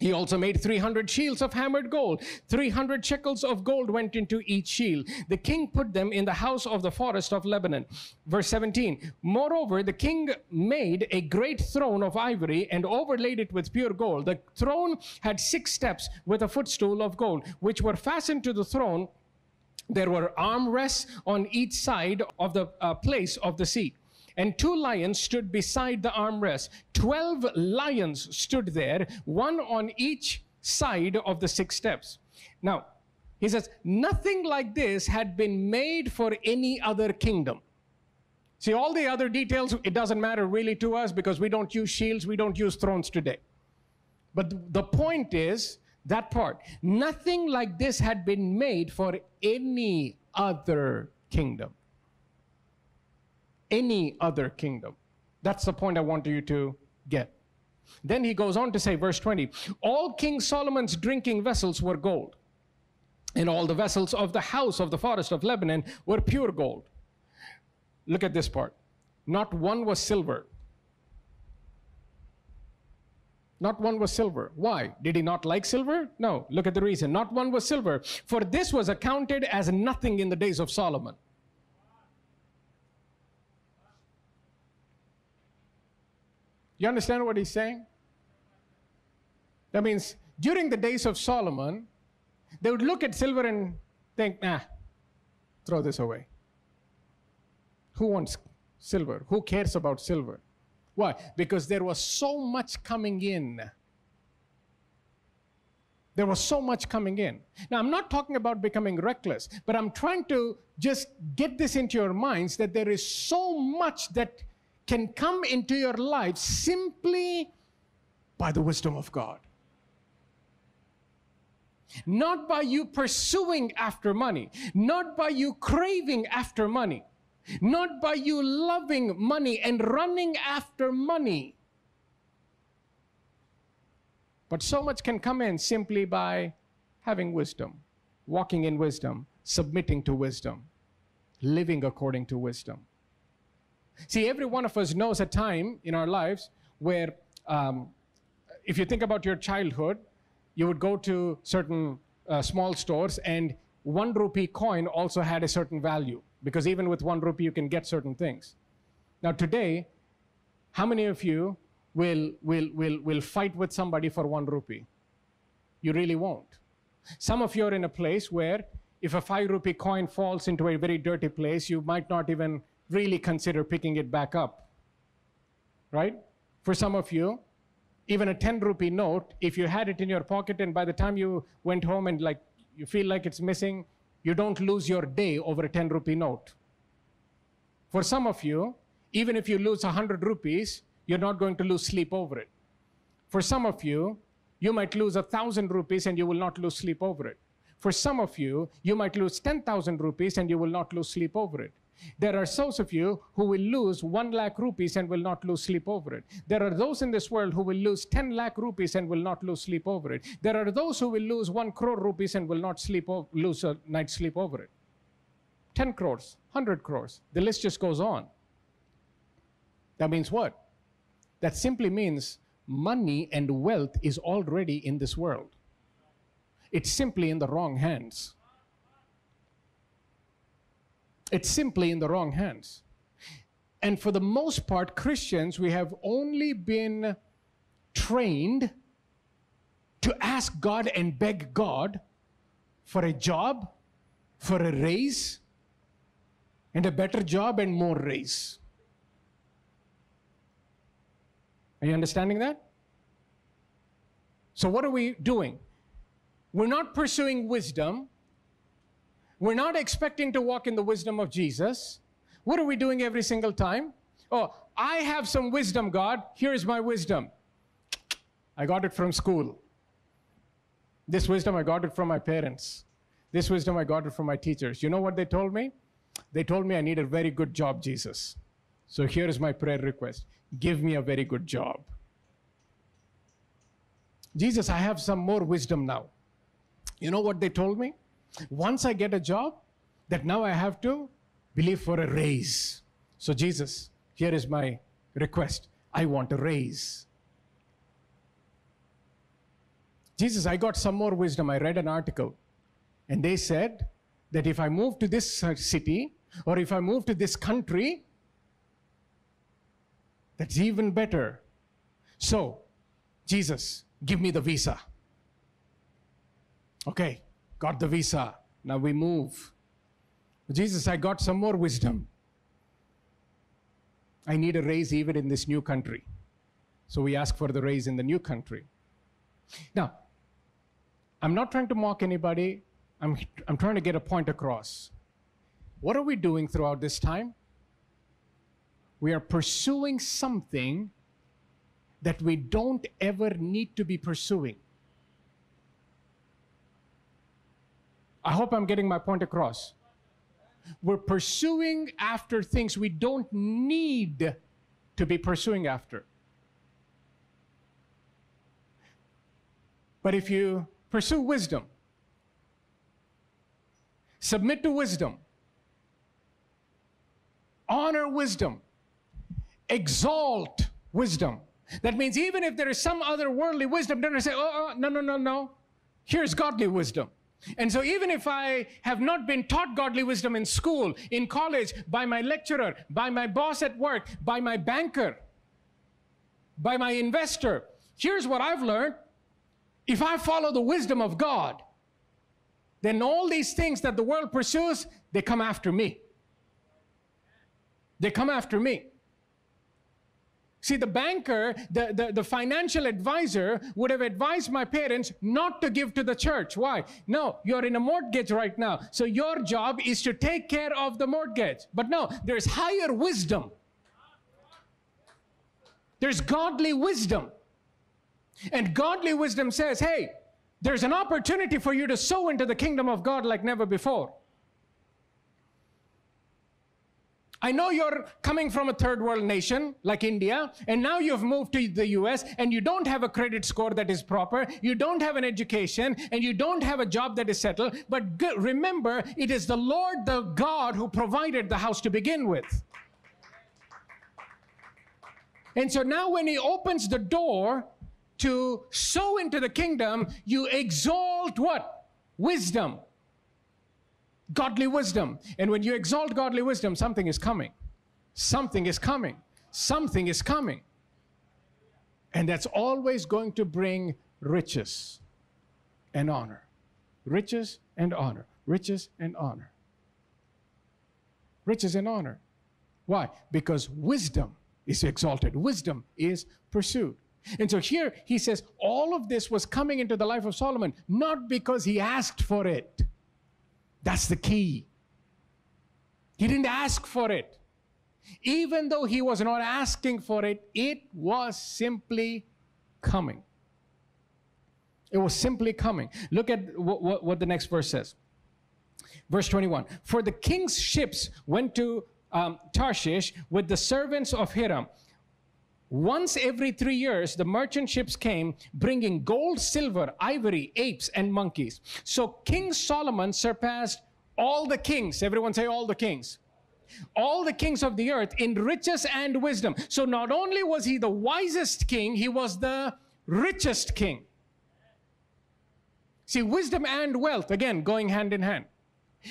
He also made three hundred shields of hammered gold. three hundred shekels of gold went into each shield. The king put them in the house of the forest of Lebanon. Verse seventeen, moreover, the king made a great throne of ivory and overlaid it with pure gold. The throne had six steps with a footstool of gold, which were fastened to the throne. There were armrests on each side of the uh, place of the seat. And two lions stood beside the armrest. Twelve lions stood there, one on each side of the six steps. Now, he says, nothing like this had been made for any other kingdom. See, all the other details, it doesn't matter really to us because we don't use shields, we don't use thrones today. But the point is that part. Nothing like this had been made for any other kingdom. Any other kingdom. That's the point I want you to get. Then he goes on to say, verse twenty, all King Solomon's drinking vessels were gold, and all the vessels of the house of the forest of Lebanon were pure gold. Look at this part. Not one was silver. Not one was silver. Why? Did he not like silver? No. Look at the reason. Not one was silver, for this was accounted as nothing in the days of Solomon. You understand what he's saying? That means during the days of Solomon, they would look at silver and think, nah, throw this away. Who wants silver? Who cares about silver? Why? Because there was so much coming in. There was so much coming in. Now, I'm not talking about becoming reckless, but I'm trying to just get this into your minds that there is so much that can come into your life simply by the wisdom of God. Not by you pursuing after money, not by you craving after money, not by you loving money and running after money. But so much can come in simply by having wisdom, walking in wisdom, submitting to wisdom, living according to wisdom. See, every one of us knows a time in our lives where, um, if you think about your childhood, you would go to certain uh, small stores, and one rupee coin also had a certain value, because even with one rupee, you can get certain things. Now today, how many of you will, will, will, will fight with somebody for one rupee? You really won't. Some of you are in a place where if a five rupee coin falls into a very dirty place, you might not even really consider picking it back up, right? For some of you, even a ten rupee note, if you had it in your pocket and by the time you went home and like you feel like it's missing, you don't lose your day over a ten rupee note. For some of you, even if you lose one hundred rupees, you're not going to lose sleep over it. For some of you, you might lose a thousand rupees and you will not lose sleep over it. For some of you, you might lose ten thousand rupees and you will not lose sleep over it. There are those of you who will lose one lakh rupees and will not lose sleep over it. There are those in this world who will lose ten lakh rupees and will not lose sleep over it. There are those who will lose one crore rupees and will not sleep lose a night's sleep over it. ten crores, one hundred crores, the list just goes on. That means what? That simply means money and wealth is already in this world. It's simply in the wrong hands. It's simply in the wrong hands. And for the most part, Christians, we have only been trained to ask God and beg God for a job, for a raise, and a better job and more raise. Are you understanding that? So what are we doing? We're not pursuing wisdom. We're not expecting to walk in the wisdom of Jesus. What are we doing every single time? Oh, I have some wisdom, God. Here's my wisdom. I got it from school. This wisdom, I got it from my parents. This wisdom, I got it from my teachers. You know what they told me? They told me I need a very good job, Jesus. So here is my prayer request. Give me a very good job. Jesus, I have some more wisdom now. You know what they told me? Once I get a job, that now I have to believe for a raise. So Jesus, here is my request. I want a raise. Jesus, I got some more wisdom. I read an article, and they said that if I move to this city, or if I move to this country, that's even better. So, Jesus, give me the visa. Okay. Got the visa. Now we move. Jesus, I got some more wisdom. I need a raise even in this new country. So we ask for the raise in the new country. Now, I'm not trying to mock anybody. I'm, I'm trying to get a point across. What are we doing throughout this time? We are pursuing something that we don't ever need to be pursuing. I hope I'm getting my point across. We're pursuing after things we don't need to be pursuing after. But if you pursue wisdom, submit to wisdom, honor wisdom, exalt wisdom. That means even if there is some other worldly wisdom, don't say, oh, oh, no, no, no, no. Here's godly wisdom. And so even if I have not been taught godly wisdom in school, in college, by my lecturer, by my boss at work, by my banker, by my investor, here's what I've learned. If I follow the wisdom of God, then all these things that the world pursues, they come after me. They come after me. See, the banker, the, the, the financial advisor would have advised my parents not to give to the church. Why? No, you're in a mortgage right now. So your job is to take care of the mortgage. But no, there's higher wisdom. There's godly wisdom. And godly wisdom says, hey, there's an opportunity for you to sow into the kingdom of God like never before. I know you're coming from a third world nation like India, and now you've moved to the U S and you don't have a credit score that is proper. You don't have an education and you don't have a job that is settled. But remember, it is the Lord, the God who provided the house to begin with. And so now when he opens the door to sow into the kingdom, you exalt what? Wisdom. Godly wisdom. And when you exalt godly wisdom, something is coming. Something is coming. Something is coming. And that's always going to bring riches and honor. Riches and honor. Riches and honor. Riches and honor. Why? Because wisdom is exalted. Wisdom is pursued. And so here he says all of this was coming into the life of Solomon, not because he asked for it. That's the key. He didn't ask for it. Even though he was not asking for it, it was simply coming. It was simply coming. Look at what, what, what the next verse says. Verse twenty-one, for the king's ships went to um, Tarshish with the servants of Hiram. Once every three years, the merchant ships came, bringing gold, silver, ivory, apes, and monkeys. So King Solomon surpassed all the kings. Everyone say all the kings. All the kings of the earth in riches and wisdom. So not only was he the wisest king, he was the richest king. See, wisdom and wealth, again, going hand in hand.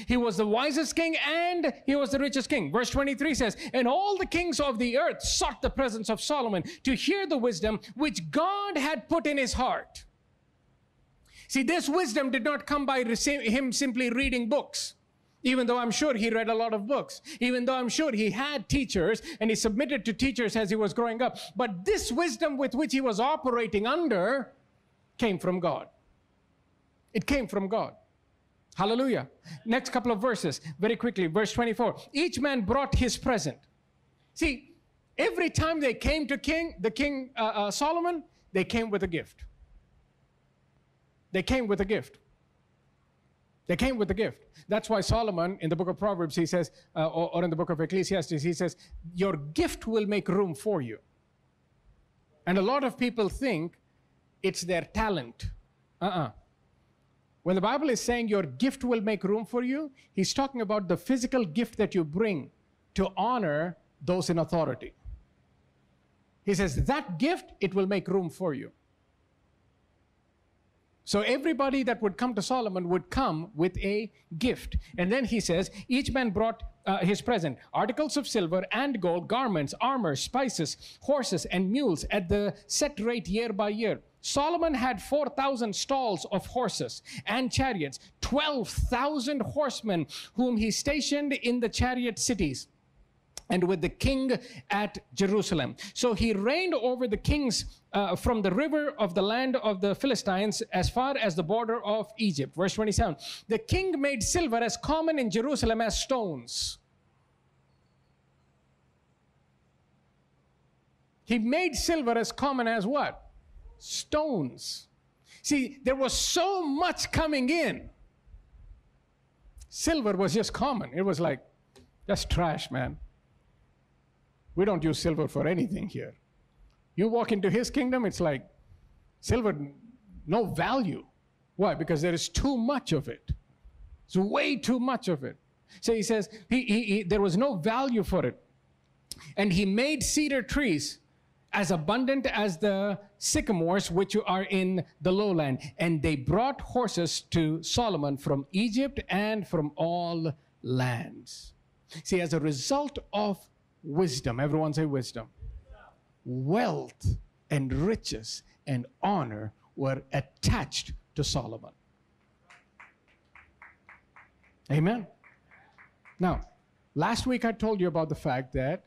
He was the wisest king and he was the richest king. Verse twenty-three says, and all the kings of the earth sought the presence of Solomon to hear the wisdom which God had put in his heart. See, this wisdom did not come by him simply reading books. Even though I'm sure he read a lot of books, even though I'm sure he had teachers and he submitted to teachers as he was growing up, but this wisdom with which he was operating under came from God. It came from God. Hallelujah. Next couple of verses, very quickly, verse twenty-four. Each man brought his present. See, every time they came to King, the King uh, uh, Solomon, they came with a gift. They came with a gift. They came with a gift. That's why Solomon, in the book of Proverbs, he says, uh, or, or in the book of Ecclesiastes, he says, your gift will make room for you. And a lot of people think it's their talent. Uh-uh. When the Bible is saying your gift will make room for you, he's talking about the physical gift that you bring to honor those in authority. He says that gift, it will make room for you. So everybody that would come to Solomon would come with a gift. And then he says, each man brought uh, his present, articles of silver and gold, garments, armor, spices, horses, and mules at the set rate year by year. Solomon had four thousand stalls of horses and chariots, twelve thousand horsemen whom he stationed in the chariot cities and with the king at Jerusalem. So he reigned over the kings uh, from the river of the land of the Philistines as far as the border of Egypt. Verse twenty-seven, the king made silver as common in Jerusalem as stones. He made silver as common as what? Stones. See, there was so much coming in. Silver was just common. It was like, that's trash, man. We don't use silver for anything here. You walk into his kingdom, it's like silver, no value. Why? Because there is too much of it. It's way too much of it. So he says he, he, he, there was no value for it. And he made cedar trees as abundant as the sycamores which are in the lowland. And they brought horses to Solomon from Egypt and from all lands. See, as a result of wisdom, everyone say wisdom, wealth and riches and honor were attached to Solomon. Amen. Now, last week I told you about the fact that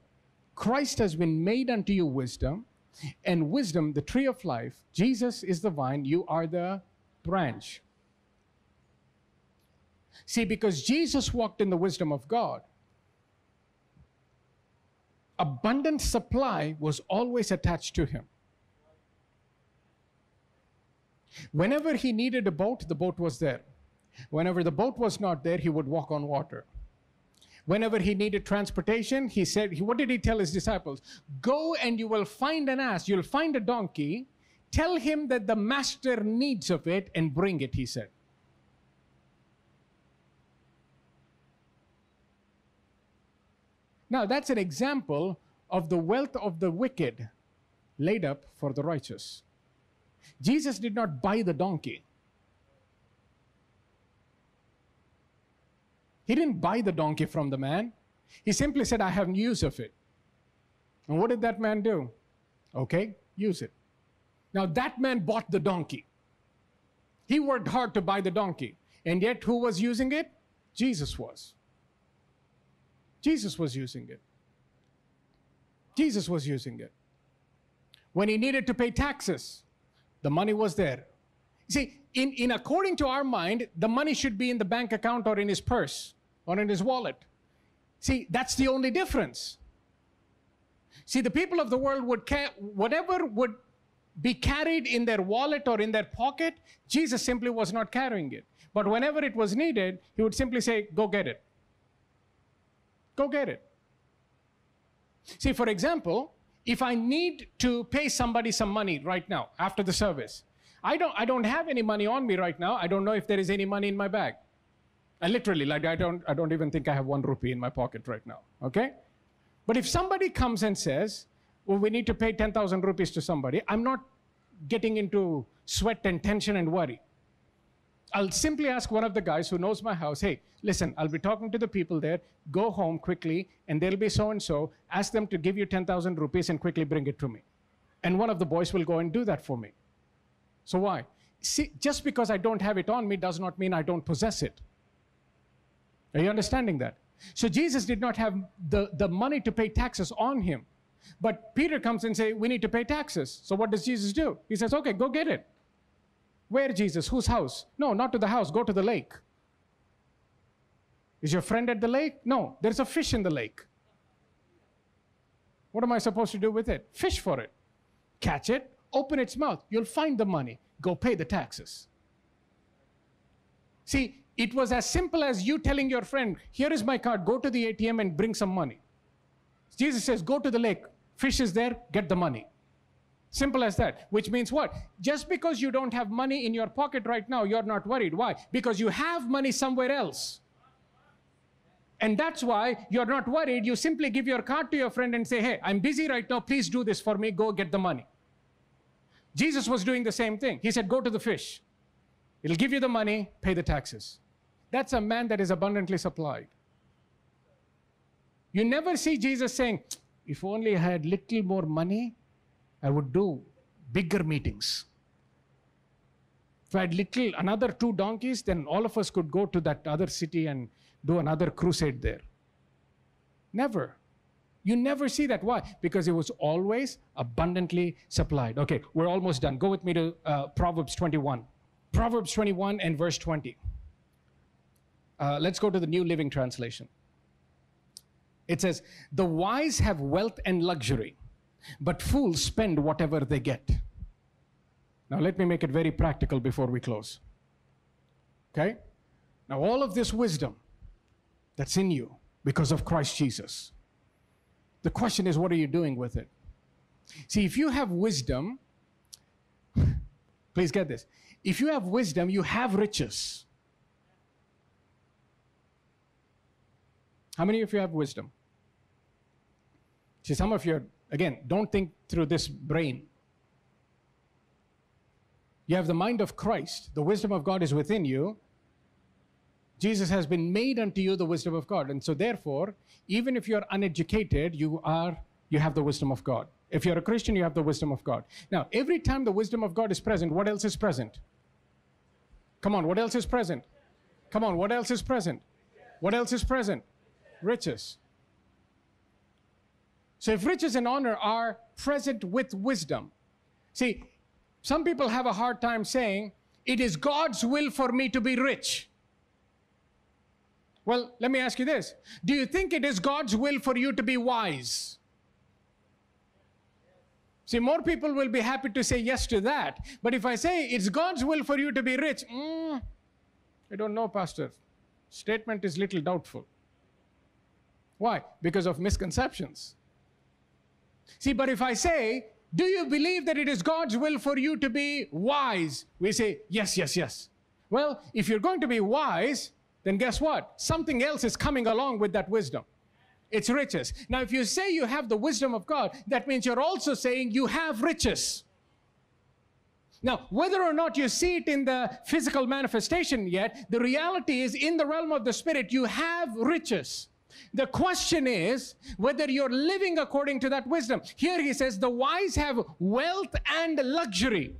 Christ has been made unto you wisdom, and wisdom, the tree of life. Jesus is the vine, you are the branch. See, because Jesus walked in the wisdom of God, abundant supply was always attached to him. Whenever he needed a boat, the boat was there. Whenever the boat was not there, he would walk on water. Whenever he needed transportation, he said, what did he tell his disciples? Go and you will find an ass, you'll find a donkey, tell him that the master needs of it and bring it, he said. Now, that's an example of the wealth of the wicked laid up for the righteous. Jesus did not buy the donkey. He didn't buy the donkey from the man. He simply said, I have use of it. And what did that man do? Okay, use it. Now, that man bought the donkey. He worked hard to buy the donkey. And yet, who was using it? Jesus was. Jesus was using it. Jesus was using it. When he needed to pay taxes, the money was there. See, in, in according to our mind, the money should be in the bank account or in his purse or in his wallet. See, that's the only difference. See, the people of the world would care, whatever would be carried in their wallet or in their pocket. Jesus simply was not carrying it. But whenever it was needed, he would simply say, go get it. Go get it. See, for example, if I need to pay somebody some money right now after the service, I don't, I don't have any money on me right now. I don't know if there is any money in my bag. I literally, like, I don't, I don't even think I have one rupee in my pocket right now, okay? But if somebody comes and says, well, we need to pay ten thousand rupees to somebody, I'm not getting into sweat and tension and worry. I'll simply ask one of the guys who knows my house, hey, listen, I'll be talking to the people there, go home quickly, and there'll be so-and-so, ask them to give you ten thousand rupees and quickly bring it to me. And one of the boys will go and do that for me. So why? See, just because I don't have it on me does not mean I don't possess it. Are you understanding that? So Jesus did not have the, the money to pay taxes on him. But Peter comes and says, we need to pay taxes. So what does Jesus do? He says, okay, go get it. Where, Jesus? Whose house? No, not to the house. Go to the lake. Is your friend at the lake? No, there's a fish in the lake. What am I supposed to do with it? Fish for it. Catch it, open its mouth. You'll find the money. Go pay the taxes. See, it was as simple as you telling your friend, here is my card, go to the A T M and bring some money. Jesus says, go to the lake. Fish is there, get the money. Simple as that. Which means what? Just because you don't have money in your pocket right now, you're not worried. Why? Because you have money somewhere else. And that's why you're not worried. You simply give your card to your friend and say, hey, I'm busy right now. Please do this for me. Go get the money. Jesus was doing the same thing. He said, go to the fish. It'll give you the money, pay the taxes. That's a man that is abundantly supplied. You never see Jesus saying, if only I had little more money, I would do bigger meetings. If I had little, another two donkeys, then all of us could go to that other city and do another crusade there. Never. You never see that. Why? Because it was always abundantly supplied. Okay, we're almost done. Go with me to uh, Proverbs twenty-one. Proverbs twenty-one and verse twenty. Uh, let's go to the New Living Translation. It says, the wise have wealth and luxury, but fools spend whatever they get. Now, let me make it very practical before we close. Okay? Now, all of this wisdom that's in you because of Christ Jesus, the question is, what are you doing with it? See, if you have wisdom, please get this. If you have wisdom, you have riches. How many of you have wisdom? See, some of you are, again, don't think through this brain. You have the mind of Christ. The wisdom of God is within you. Jesus has been made unto you the wisdom of God. And so therefore, even if you're uneducated, you are, you have the wisdom of God. If you're a Christian, you have the wisdom of God. Now, every time the wisdom of God is present, what else is present? Come on, what else is present? Come on, what else is present? What else is present? Riches. So if riches and honor are present with wisdom, see, some people have a hard time saying, it is God's will for me to be rich. Well, let me ask you this. Do you think it is God's will for you to be wise? See, more people will be happy to say yes to that. But if I say, it's God's will for you to be rich, mm, I don't know, Pastor. Statement is little doubtful. Why? Because of misconceptions. See, but if I say, do you believe that it is God's will for you to be wise? We say, yes, yes, yes. Well, if you're going to be wise, then guess what? Something else is coming along with that wisdom. It's riches. Now, if you say you have the wisdom of God, that means you're also saying you have riches. Now, whether or not you see it in the physical manifestation yet, the reality is in the realm of the spirit, you have riches. The question is whether you're living according to that wisdom. Here he says, the wise have wealth and luxury.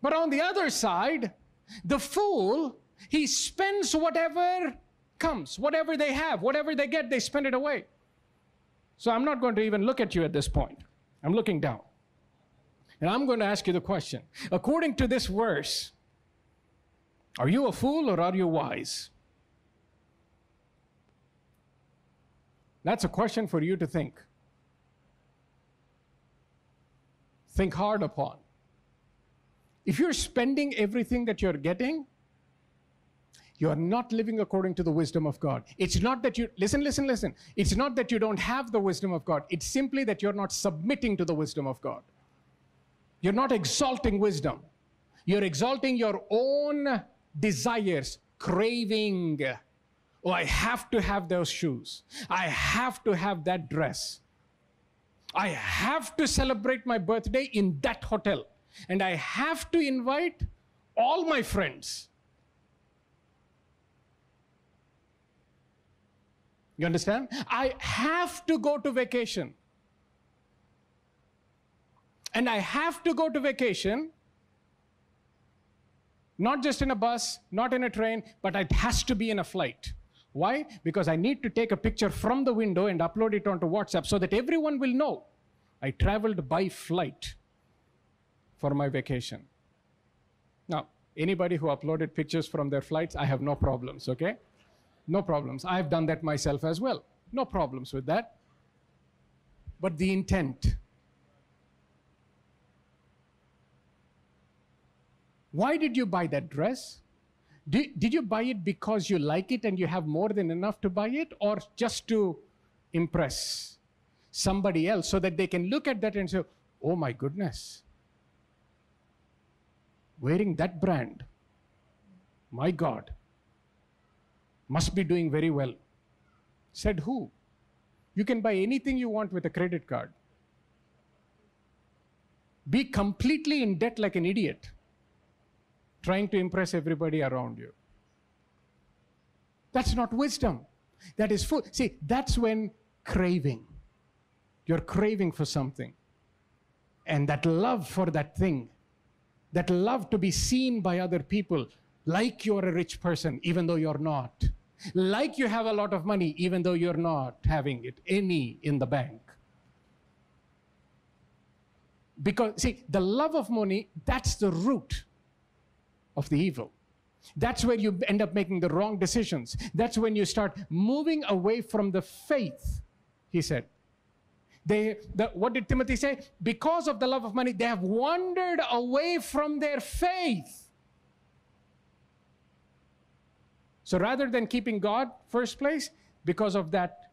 But on the other side, the fool, he spends whatever comes, whatever they have, whatever they get, they spend it away. So I'm not going to even look at you at this point. I'm looking down. And I'm going to ask you the question. According to this verse, are you a fool or are you wise? That's a question for you to think. think hard upon. If you're spending everything that you're getting, you're not living according to the wisdom of God. It's not that you, listen, listen, listen. It's not that you don't have the wisdom of God. It's simply that you're not submitting to the wisdom of God. You're not exalting wisdom. You're exalting your own desires, craving. Oh, I have to have those shoes. I have to have that dress. I have to celebrate my birthday in that hotel. And I have to invite all my friends. You understand? I have to go to vacation. And I have to go to vacation, not just in a bus, not in a train, but it has to be in a flight. Why? Because I need to take a picture from the window and upload it onto WhatsApp so that everyone will know I traveled by flight for my vacation. Now, anybody who uploaded pictures from their flights, I have no problems, okay? No problems. I've done that myself as well. No problems with that. But the intent. Why did you buy that dress? Did, did you buy it because you like it and you have more than enough to buy it, or just to impress somebody else so that they can look at that and say, oh my goodness, wearing that brand, my God, must be doing very well. Said who? You can buy anything you want with a credit card. Be completely in debt like an idiot, trying to impress everybody around you. That's not wisdom. That is food. See, that's when craving. You're craving for something. And that love for that thing, that love to be seen by other people, like you're a rich person, even though you're not. Like you have a lot of money, even though you're not having it, any in the bank. Because, see, the love of money, that's the root of the evil. That's where you end up making the wrong decisions. That's when you start moving away from the faith, he said. They, the, what did Timothy say? Because of the love of money, they have wandered away from their faith. So rather than keeping God first place, because of that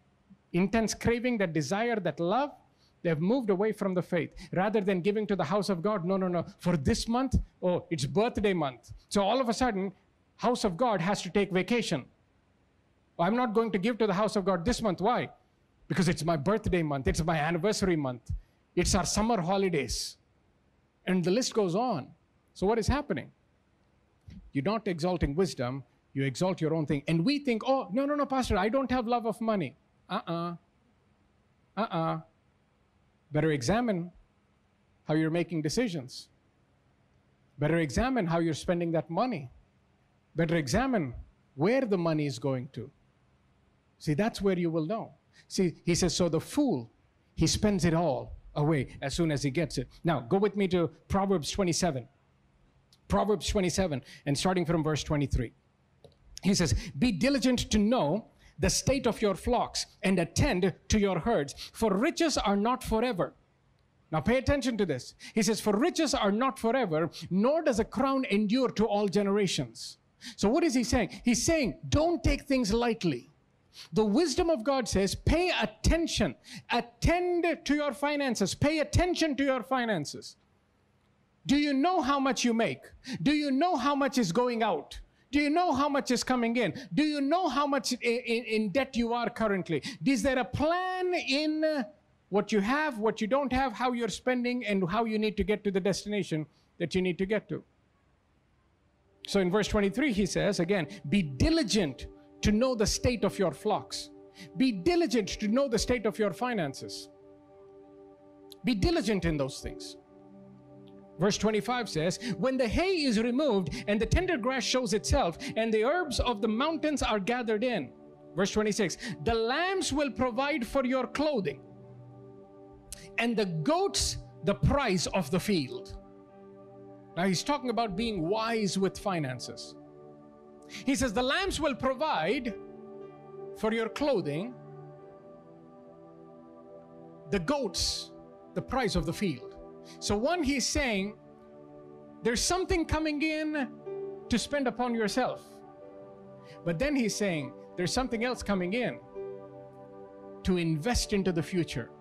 intense craving, that desire, that love, they've moved away from the faith. Rather than giving to the house of God, no, no, no. For this month, oh, it's birthday month. So all of a sudden, house of God has to take vacation. I'm not going to give to the house of God this month. Why? Because it's my birthday month. It's my anniversary month. It's our summer holidays. And the list goes on. So what is happening? You're not exalting wisdom. You exalt your own thing. And we think, oh, no, no, no, Pastor, I don't have love of money. Uh-uh. Uh-uh. Better examine how you're making decisions. Better examine how you're spending that money. Better examine where the money is going to. See, that's where you will know. See, he says, so the fool, he spends it all away as soon as he gets it. Now, go with me to Proverbs twenty-seven. Proverbs twenty-seven, and starting from verse twenty-three. He says, be diligent to know the state of your flocks, and attend to your herds, for riches are not forever. Now pay attention to this. He says, for riches are not forever, nor does a crown endure to all generations. So what is he saying? He's saying, don't take things lightly. The wisdom of God says, pay attention. Attend to your finances. Pay attention to your finances. Do you know how much you make? Do you know how much is going out? Do you know how much is coming in? Do you know how much in, in, in debt you are currently? Is there a plan in what you have, what you don't have, how you're spending, and how you need to get to the destination that you need to get to? So in verse twenty-three, he says, again, be diligent to know the state of your flocks. Be diligent to know the state of your finances. Be diligent in those things. Verse twenty-five says, when the hay is removed and the tender grass shows itself and the herbs of the mountains are gathered in. Verse twenty-six, the lambs will provide for your clothing and the goats the price of the field. Now he's talking about being wise with finances. He says, the lambs will provide for your clothing, the goats the price of the field. So one, he's saying, there's something coming in to spend upon yourself. But then he's saying, there's something else coming in to invest into the future.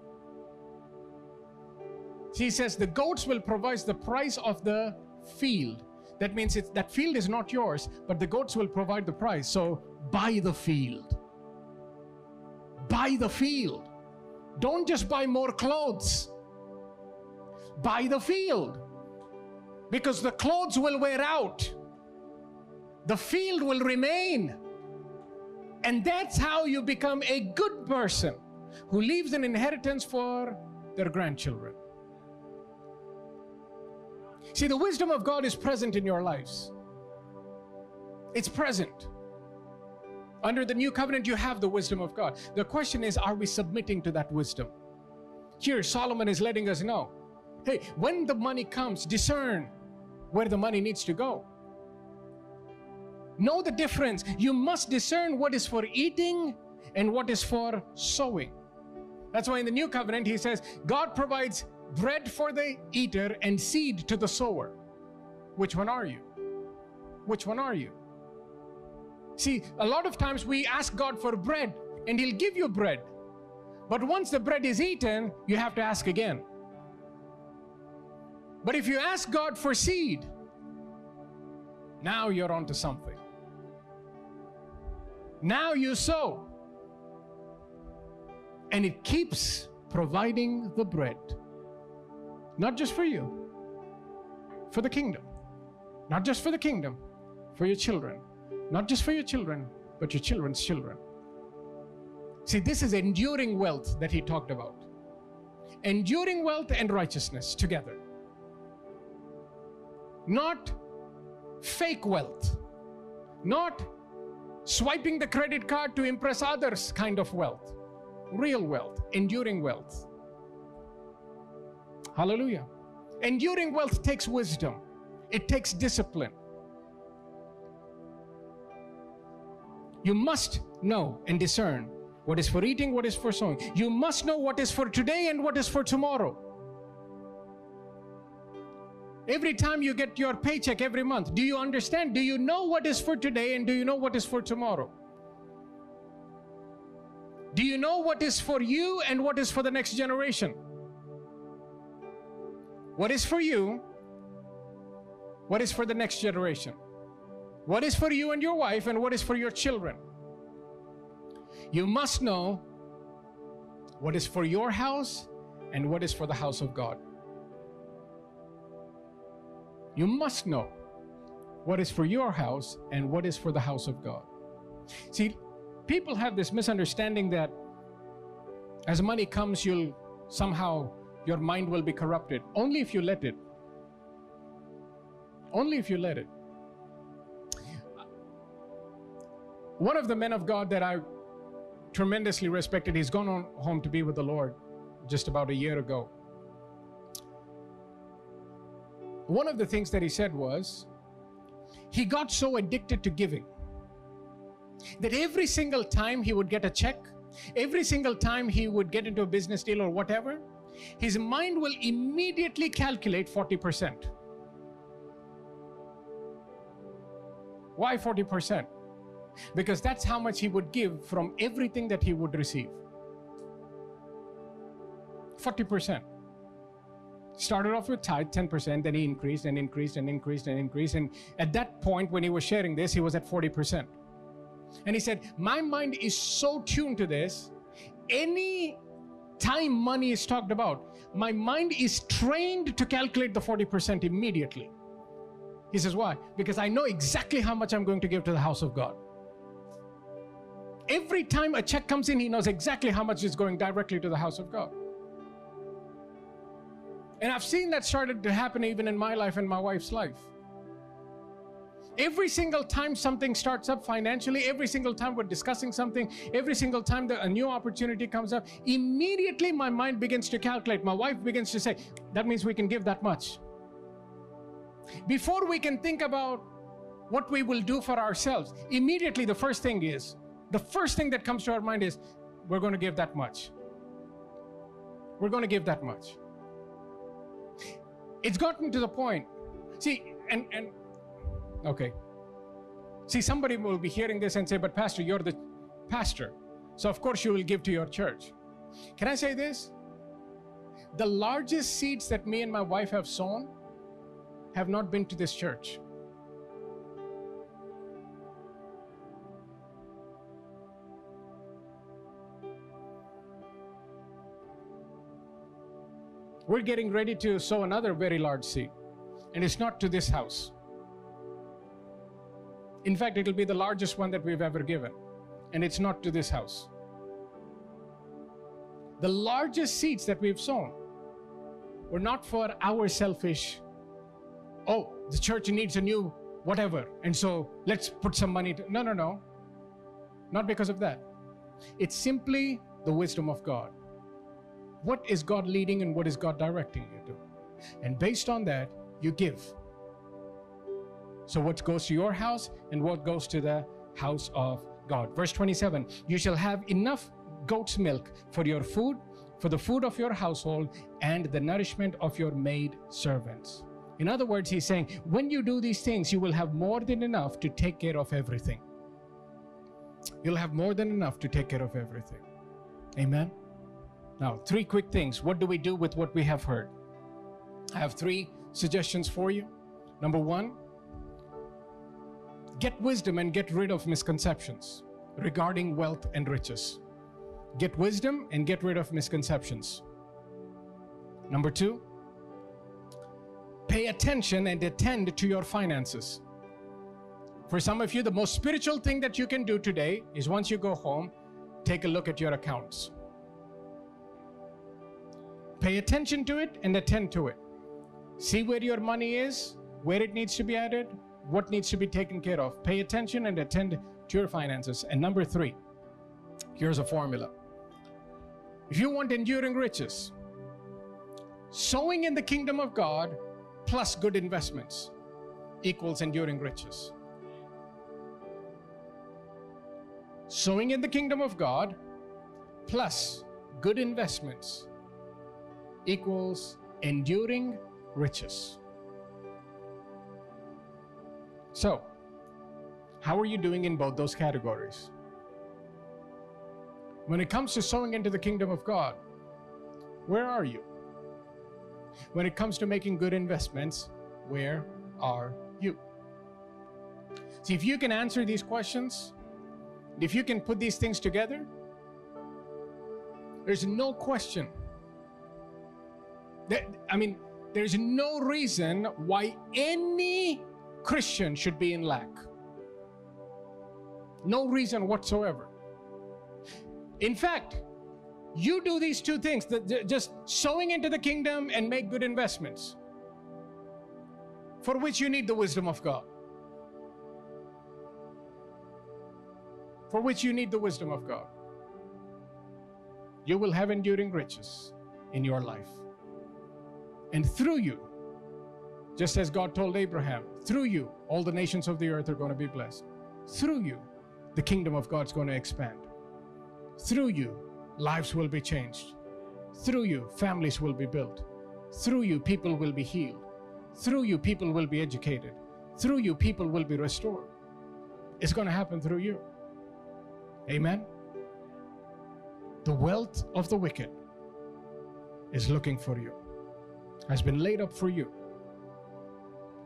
He says, the goats will provide the price of the field. That means it's, that field is not yours, but the goats will provide the price. So buy the field. Buy the field. Don't just buy more clothes. Buy the field. Because the clothes will wear out. The field will remain. And that's how you become a good person who leaves an inheritance for their grandchildren. See, the wisdom of God is present in your lives. It's present. Under the new covenant, you have the wisdom of God. The question is, are we submitting to that wisdom? Here, Solomon is letting us know, hey, when the money comes, discern where the money needs to go. Know the difference. You must discern what is for eating and what is for sowing. That's why in the new covenant, he says, God provides bread for the eater and seed to the sower. Which one are you? Which one are you? See, a lot of times we ask God for bread and he'll give you bread. But once the bread is eaten, you have to ask again. But if you ask God for seed, now you're onto something. Now you sow. And it keeps providing the bread. Not just for you, for the kingdom. Not just for the kingdom, for your children. Not just for your children, but your children's children. See, this is enduring wealth that he talked about. Enduring wealth and righteousness together. Not fake wealth. Not swiping the credit card to impress others kind of wealth. Real wealth, enduring wealth. Hallelujah. Enduring wealth takes wisdom. It takes discipline. You must know and discern what is for eating, what is for sowing. You must know what is for today and what is for tomorrow. Every time you get your paycheck every month, do you understand? Do you know what is for today and do you know what is for tomorrow? Do you know what is for you and what is for the next generation? What is for you? What is for the next generation? What is for you and your wife and what is for your children? You must know what is for your house and what is for the house of God. You must know what is for your house and what is for the house of God. See, people have this misunderstanding that as money comes, you'll somehow your mind will be corrupted. Only if you let it. Only if you let it. One of the men of God that I tremendously respected, he's gone on home to be with the Lord just about a year ago. One of the things that he said was, he got so addicted to giving that every single time he would get a check, every single time he would get into a business deal or whatever, his mind will immediately calculate forty percent. Why forty percent? Because that's how much he would give from everything that he would receive. forty percent. Started off with tithe, ten percent, then he increased and increased and increased and increased. And at that point, when he was sharing this, he was at forty percent. And he said, my mind is so tuned to this, any time money is talked about, my mind is trained to calculate the forty percent immediately. He says, why? Because I know exactly how much I'm going to give to the house of God. Every time a check comes in, he knows exactly how much is going directly to the house of God. And I've seen that started to happen even in my life and my wife's life. Every single time something starts up financially, every single time we're discussing something, every single time a new opportunity comes up, immediately my mind begins to calculate. My wife begins to say, that means we can give that much. Before we can think about what we will do for ourselves, immediately the first thing is, the first thing that comes to our mind is, we're going to give that much. We're going to give that much. It's gotten to the point. See, and, and okay. See, somebody will be hearing this and say, but Pastor, you're the pastor, so of course you will give to your church. Can I say this? The largest seeds that me and my wife have sown have not been to this church. We're getting ready to sow another very large seed, and it's not to this house. In fact, it'll be the largest one that we've ever given, and it's not to this house. The largest seeds that we've sown were not for our selfish, oh, the church needs a new whatever, and so let's put some money to, no, no, no, not because of that. It's simply the wisdom of God. What is God leading and what is God directing you to? And based on that, you give. So what goes to your house and what goes to the house of God. Verse twenty-seven, you shall have enough goat's milk for your food, for the food of your household, and the nourishment of your maid servants. In other words, he's saying, when you do these things, you will have more than enough to take care of everything. You'll have more than enough to take care of everything. Amen. Now, three quick things. What do we do with what we have heard? I have three suggestions for you. Number one, get wisdom and get rid of misconceptions regarding wealth and riches. Get wisdom and get rid of misconceptions. Number two, pay attention and attend to your finances. For some of you, the most spiritual thing that you can do today is once you go home, take a look at your accounts. Pay attention to it and attend to it. See where your money is, where it needs to be added, what needs to be taken care of. Pay attention and attend to your finances. And number three, here's a formula. If you want enduring riches, sowing in the kingdom of God plus good investments equals enduring riches. Sowing in the kingdom of God plus good investments equals enduring riches. So, how are you doing in both those categories? When it comes to sowing into the kingdom of God, where are you? When it comes to making good investments, where are you? See, if you can answer these questions, if you can put these things together, there's no question. I mean, there's no reason why any Christian should be in lack. No reason whatsoever. In fact, you do these two things, just sowing into the kingdom and make good investments, for which you need the wisdom of God. For which you need the wisdom of God. You will have enduring riches in your life. And through you, just as God told Abraham, through you, all the nations of the earth are going to be blessed. Through you, the kingdom of God's going to expand. Through you, lives will be changed. Through you, families will be built. Through you, people will be healed. Through you, people will be educated. Through you, people will be restored. It's going to happen through you. Amen? The wealth of the wicked is looking for you. Has been laid up for you.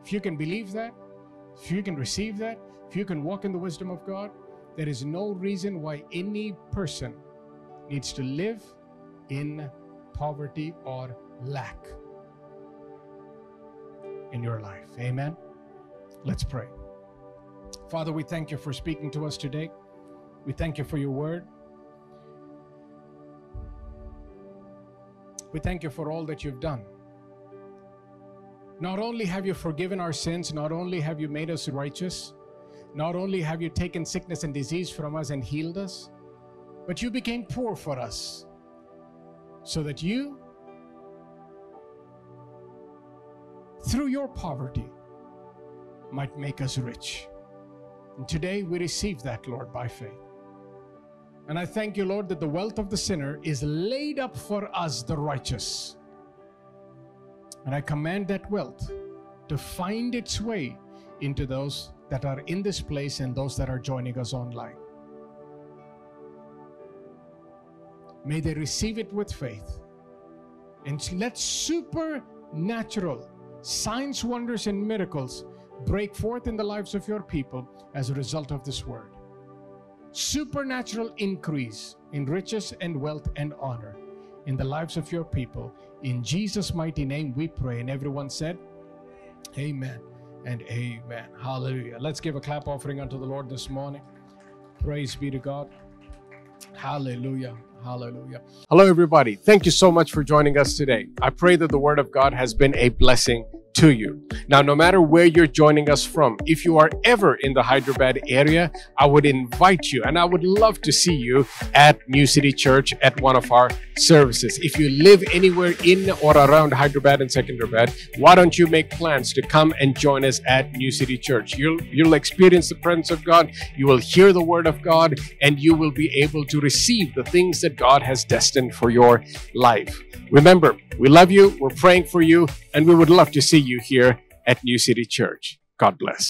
If you can believe that, if you can receive that, if you can walk in the wisdom of God, there is no reason why any person needs to live in poverty or lack in your life. Amen. Let's pray. Father, we thank you for speaking to us today. We thank you for your word. We thank you for all that you've done. Not only have you forgiven our sins, not only have you made us righteous, not only have you taken sickness and disease from us and healed us, but you became poor for us so that you, through your poverty, might make us rich. And today we receive that, Lord, by faith. And I thank you, Lord, that the wealth of the sinner is laid up for us, the righteous. And I command that wealth to find its way into those that are in this place and those that are joining us online. May they receive it with faith. And let supernatural signs, wonders, and miracles break forth in the lives of your people as a result of this word. Supernatural increase in riches and wealth and honor in the lives of your people. In Jesus' mighty name we pray. And everyone said, amen and amen. Hallelujah. Let's give a clap offering unto the Lord this morning. Praise be to God. Hallelujah. Hallelujah. Hello, everybody. Thank you so much for joining us today. I pray that the Word of God has been a blessing to you. Now, no matter where you're joining us from, if you are ever in the Hyderabad area, I would invite you, and I would love to see you at New City Church at one of our services. If you live anywhere in or around Hyderabad and Secunderabad, why don't you make plans to come and join us at New City Church? You'll, you'll experience the presence of God, you will hear the Word of God, and you will be able to receive the things that God has destined for your life. Remember, we love you, we're praying for you, and we would love to see you here at New City Church. God bless.